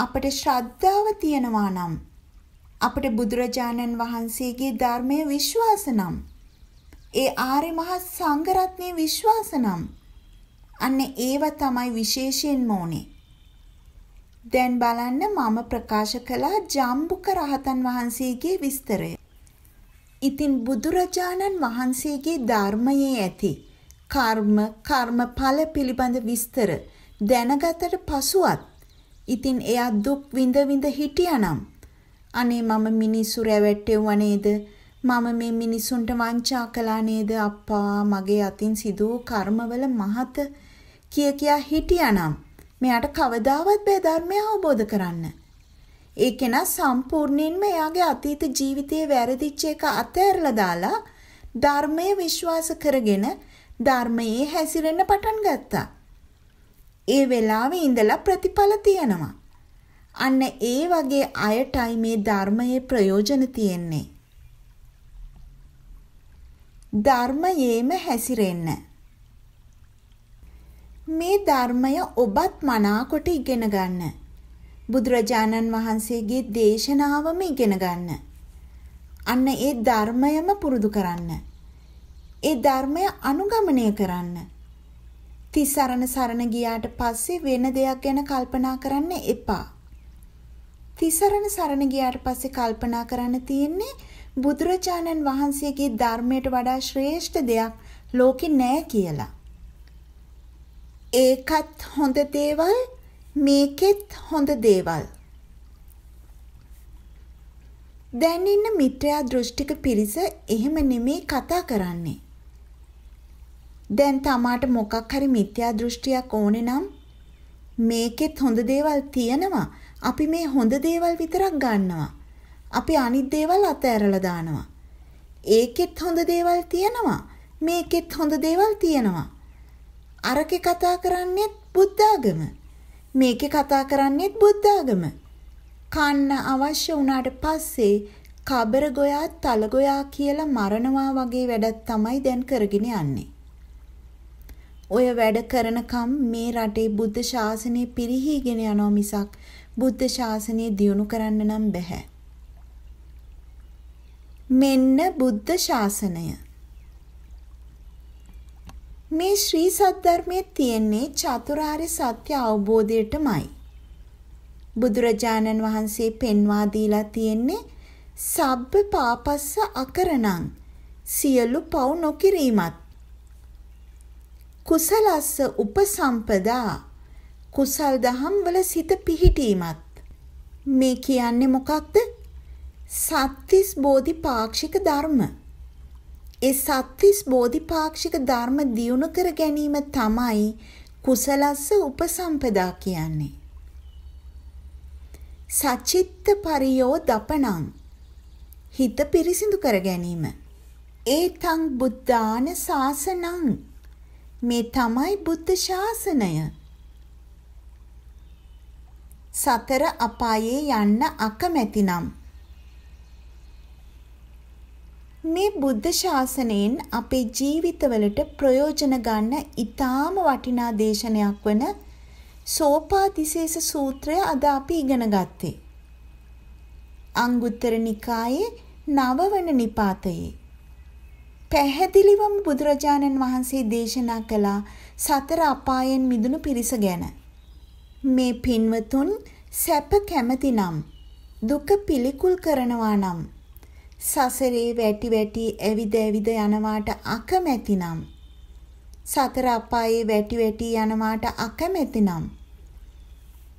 අපට ශ්‍රද්ධාව තියනවා නම් අපට බුදුරජාණන් වහන්සේගේ ධර්මයේ විශ්වාස නම් ඒ ආර්ය මහා සංඝ රත්නයේ විශ්වාස නම් අන්න ඒව තමයි විශේෂයෙන්ම ඕනේ. දැන් බලන්න මම ප්‍රකාශ කළා ජම්බුක රහතන් වහන්සේගේ විස්තරය. ඉතින් බුදුරජාණන් වහන්සේගේ ධර්මයේ ඇති කර්මඵල පිළිබඳ විස්තර දැනගතට පසුවත් ඉතින් එයා දුක් විඳ හිටියානම් අනේ මම මිනිසු රැවට්ටෙවුවා නේද, මම මේ මිනිසුන්ට වංචා කළා නේද, අප්පා මගේ අතින් සිදු වූ කර්මවල මහත කියා හිටියානම් මෙයාට කවදාවත් බෑ ධර්මය අවබෝධ කරන්න. ඒක නා සම්පූර්ණයෙන්ම එයාගේ අතීත ජීවිතයේ වැරදිච්ච එක අතහැරලා දාලා ධර්මය විශ්වාස කරගෙන ධර්මයේ හැසිරෙන්න පටන් ගත්තා. ඒ වෙලාවේ ඉඳලා ප්‍රතිඵල තියෙනවා. අන්න ඒ වගේ අයටයි මේ ධර්මයේ ප්‍රයෝජන තියෙන්නේ. ධර්මයේම හැසිරෙන්න. මේ ධර්මය ඔබත් මනාකොට ඉගෙන ගන්න. බුදුරජාණන් වහන්සේගේ දේශනාවම ඉගෙන ගන්න. අන්න ඒ ධර්මයම පුරුදු කරන්න. ඒ ධර්මය අනුගමනය කරන්න. තිසරණ සරණ ගියාට පස්සේ වෙන දෙයක් ගැන කල්පනා කරන්න එපා. තිසරණ සරණ ගියාට පස්සේ කල්පනා කරන්න තියෙන්නේ බුදුරජාණන් වහන්සේගේ ධර්මයට වඩා ශ්‍රේෂ්ඨ දෙයක් ලෝකේ නැහැ කියලා. ඒකත් හොඳ දේවල් මේකෙත් හොඳ දේවල්. දැන් ඉන්න මිත්‍යා දෘෂ්ටික පිරිස එහෙම නෙමෙයි කතා කරන්නේ. දැන් තමාට මොකක් හරි මිත්‍යා දෘෂ්ටියක් ඕනේ නම් මේකෙත් හොඳ දේවල් තියෙනවා. අපි මේ හොඳ දේවල් විතරක් ගන්නවා. අපි අනිත් දේවල් අතහැරලා දානවා. ඒකෙත් හොඳ දේවල් තියෙනවා. මේකෙත් හොඳ දේවල් තියෙනවා. අරකේ කතා කරන්නේත් බුද්ධ ආගම. මේකේ කතා කරන්නේත් බුද්ධ ආගම. කන්න අවශ්‍ය වුණාට පස්සේ කබර ගෝයා තල ගෝයා කියලා මරණවා වගේ වැඩක් තමයි දැන් කරගෙන යන්නේ. ඔය වැඩ කරනකම් මේ රටේ බුද්ධ ශාසනය පිරිහීගෙන යනවා මිසක් බුද්ධ ශාසනය දියුණු කරන්න නම් බැහැ. මෙන්න බුද්ධ ශාසනය. මේ ශ්‍රී සද්ධර්මයේ තියෙන්නේ චතුරාර්ය සත්‍ය අවබෝධයටමයි. බුදුරජාණන් වහන්සේ පෙන්වා දීලා තියෙන්නේ සබ්බ පාපස්ස අකරණං සියලු පව් නොකිරීමත්. කුසලස්ස උපසම්පදා කුසල් දහම් වල සිත පිහිටීමත්. මේ කියන්නේ මොකක්ද? සත්‍තිස් බෝධිපාක්ෂික ධර්ම. ඒ සත්‍තිස් බෝධිපාක්ෂික ධර්ම දියුණු කර ගැනීම තමයි කුසලස්ස උපසම්පදා කියන්නේ. සචිත්ත පරියෝ දපණං හිත පිරිසිදු කර ගැනීම. ඒතං බුද්ධාන ශාසනං මේ තමයි බුද්ධ ශාසනය. සතර අපායේ යන්න අකමැතිනම් මේ බුද්ධ ශාසනයෙන් අපේ ජීවිතවලට ප්‍රයෝජන ගන්න ඉතාම වටිනා දේශනයක් වන සෝපාදිසේස සූත්‍රය අද අපි ඉගෙන ගත්තේ. අංගුත්තර නිකායේ 9 වන නිපාතයේ පැහැදිලිවම බුදුරජාණන් වහන්සේ දේශනා කළ සතර අපායෙන් මිදුණු පිරිස ගැන. මේ පින්වතුන් සැප කැමති නම් දුක පිළිකුල් කරනවා නම් සසරේ වැටි වැටි ඇවිද ඇවිද යනවාට අකමැති නම් සතර අපායේ වැටි වැටි යනවාට අකමැති නම්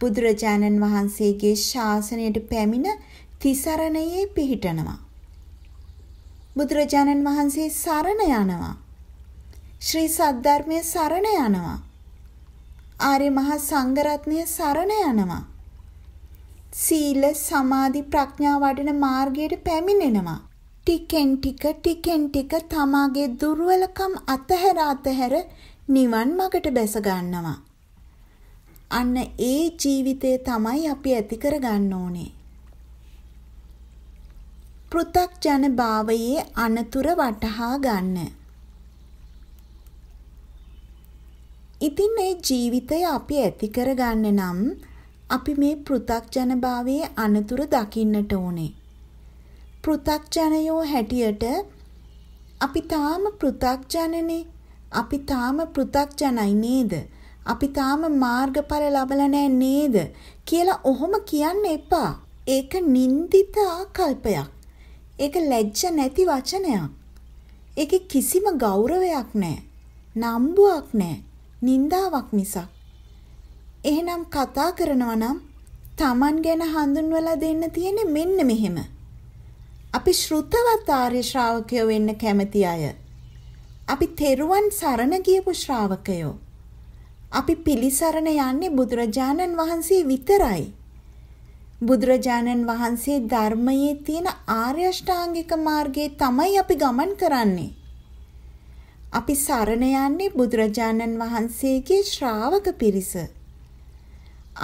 බුදුරජාණන් වහන්සේගේ ශාසනයට පැමිණ තිසරණයේ පිහිටනවා. බුදුරජාණන් වහන්සේ සරණ යනවා. ශ්‍රී සද්ධර්මයේ සරණ යනවා. ආර්ය මහා සංඝ රත්නයේ සරණ යනවා. සීල සමාධි ප්‍රඥා වඩන මාර්ගයට පැමිණෙනවා. ටිකෙන් ටික තමාගේ දුර්වලකම් අතහැර නිවන් මාර්ගයට බැස ගන්නවා. අන්න ඒ ජීවිතය තමයි අපි ඇති කර ගන්න ඕනේ. පෘථග්ජන භාවයේ අනතුර වටහා ගන්න. ඉතින් මේ ජීවිතය අපි ඇති කරගන්න නම් අපි මේ පෘථග්ජන භාවයේ අනතුර දකින්නට ඕනේ. පෘථග්ජනයෝ හැටියට අපි තාම පෘථග්ජනනේ. අපි තාම පෘථග්ජනයි නේද? අපි තාම මාර්ගඵල ලැබලා නැහැ නේද කියලා ඔහොම කියන්න එපා. ඒක නින්දිත ආකල්පයක්. ඒක ලැජ්ජ නැති වචනයක්. ඒකේ කිසිම ගෞරවයක් නැහැ. නම්බුවක් නැහැ. නින්දාවක් මිසක්. එහෙනම් කතා කරනවා නම් Taman ගැන හඳුන්වලා දෙන්න තියෙන්නේ මෙන්න මෙහෙම. අපි ශ්‍රුතවත් ආර්ය ශ්‍රාවකයෝ වෙන්න කැමති අය. අපි තෙරුවන් සරණ ගියපු ශ්‍රාවකයෝ. අපි පිළිසරණ යන්නේ බුදුරජාණන් වහන්සේ විතරයි. බුදුරජාණන් වහන්සේ ධර්මයේ තියෙන ආර්ය අෂ්ටාංගික මාර්ගයේ තමයි අපි ගමන් කරන්නේ. අපි සරණ යන්නේ බුදුරජාණන් වහන්සේගේ ශ්‍රාවක පිරිස.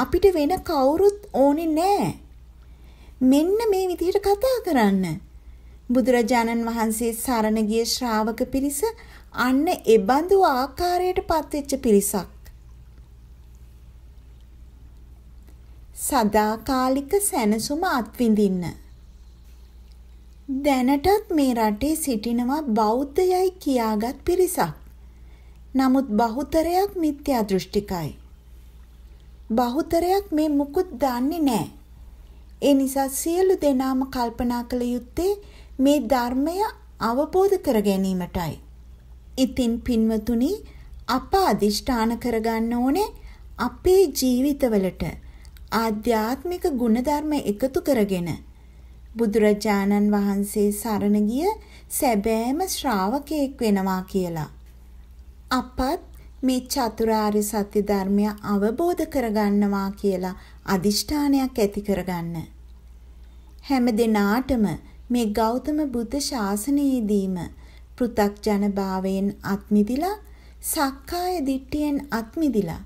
අපිට වෙන කවුරුත් ඕනේ නැහැ. මෙන්න මේ විදිහට කතා කරන්න. බුදුරජාණන් වහන්සේ සරණ ගිය ශ්‍රාවක පිරිස අන්න ඒ බඳු ආකාරයට පත්වෙච්ච පිරිසක්. සදාකාලික සැනසුම අත්විඳින්න. දැනටත් මේ රටේ සිටිනවා බෞද්ධයයි කියාගත් පිරිසක්. නමුත් බහුතරයක් මිත්‍යා දෘෂ්ටිකයි. බහුතරයක් මේ මුකුත් දන්නේ නැහැ. ඒ නිසා සියලු දෙනාම කල්පනා කළ යුත්තේ මේ ධර්මය අවබෝධ කර ගැනීමටයි. ඉතින් පින්වතුනි, අප අදිෂ්ඨාන කරගන්න ඕනේ අපේ ජීවිතවලට ආධ්‍යාත්මික ගුණධර්ම එකතු කරගෙන බුදුරජාණන් වහන්සේ සරණ ගිය සැබෑම ශ්‍රාවකයෙක් වෙනවා කියලා. අපත් මේ චතුරාර්ය සත්‍ය ධර්මය අවබෝධ කරගන්නවා කියලා අදිෂ්ඨානයක් ඇති කරගන්න. හැම දිනාටම මේ ගෞතම බුද්ධ ශාසනයේදීම පෘථග්ජන භාවයෙන් අත්මිදිලා, සක්කාය දිට්ඨියෙන් අත්මිදිලා,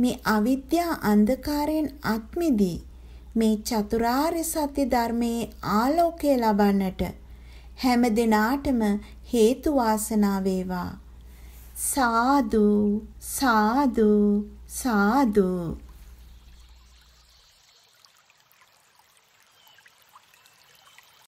මේ අවිද්‍යා අන්ධකාරයෙන් අත්මිදී මේ චතුරාර්ය සත්‍ය ධර්මයේ ආලෝකය ලබන්නට හැම දිනාටම හේතු වාසනා වේවා. साधु साधु साधु।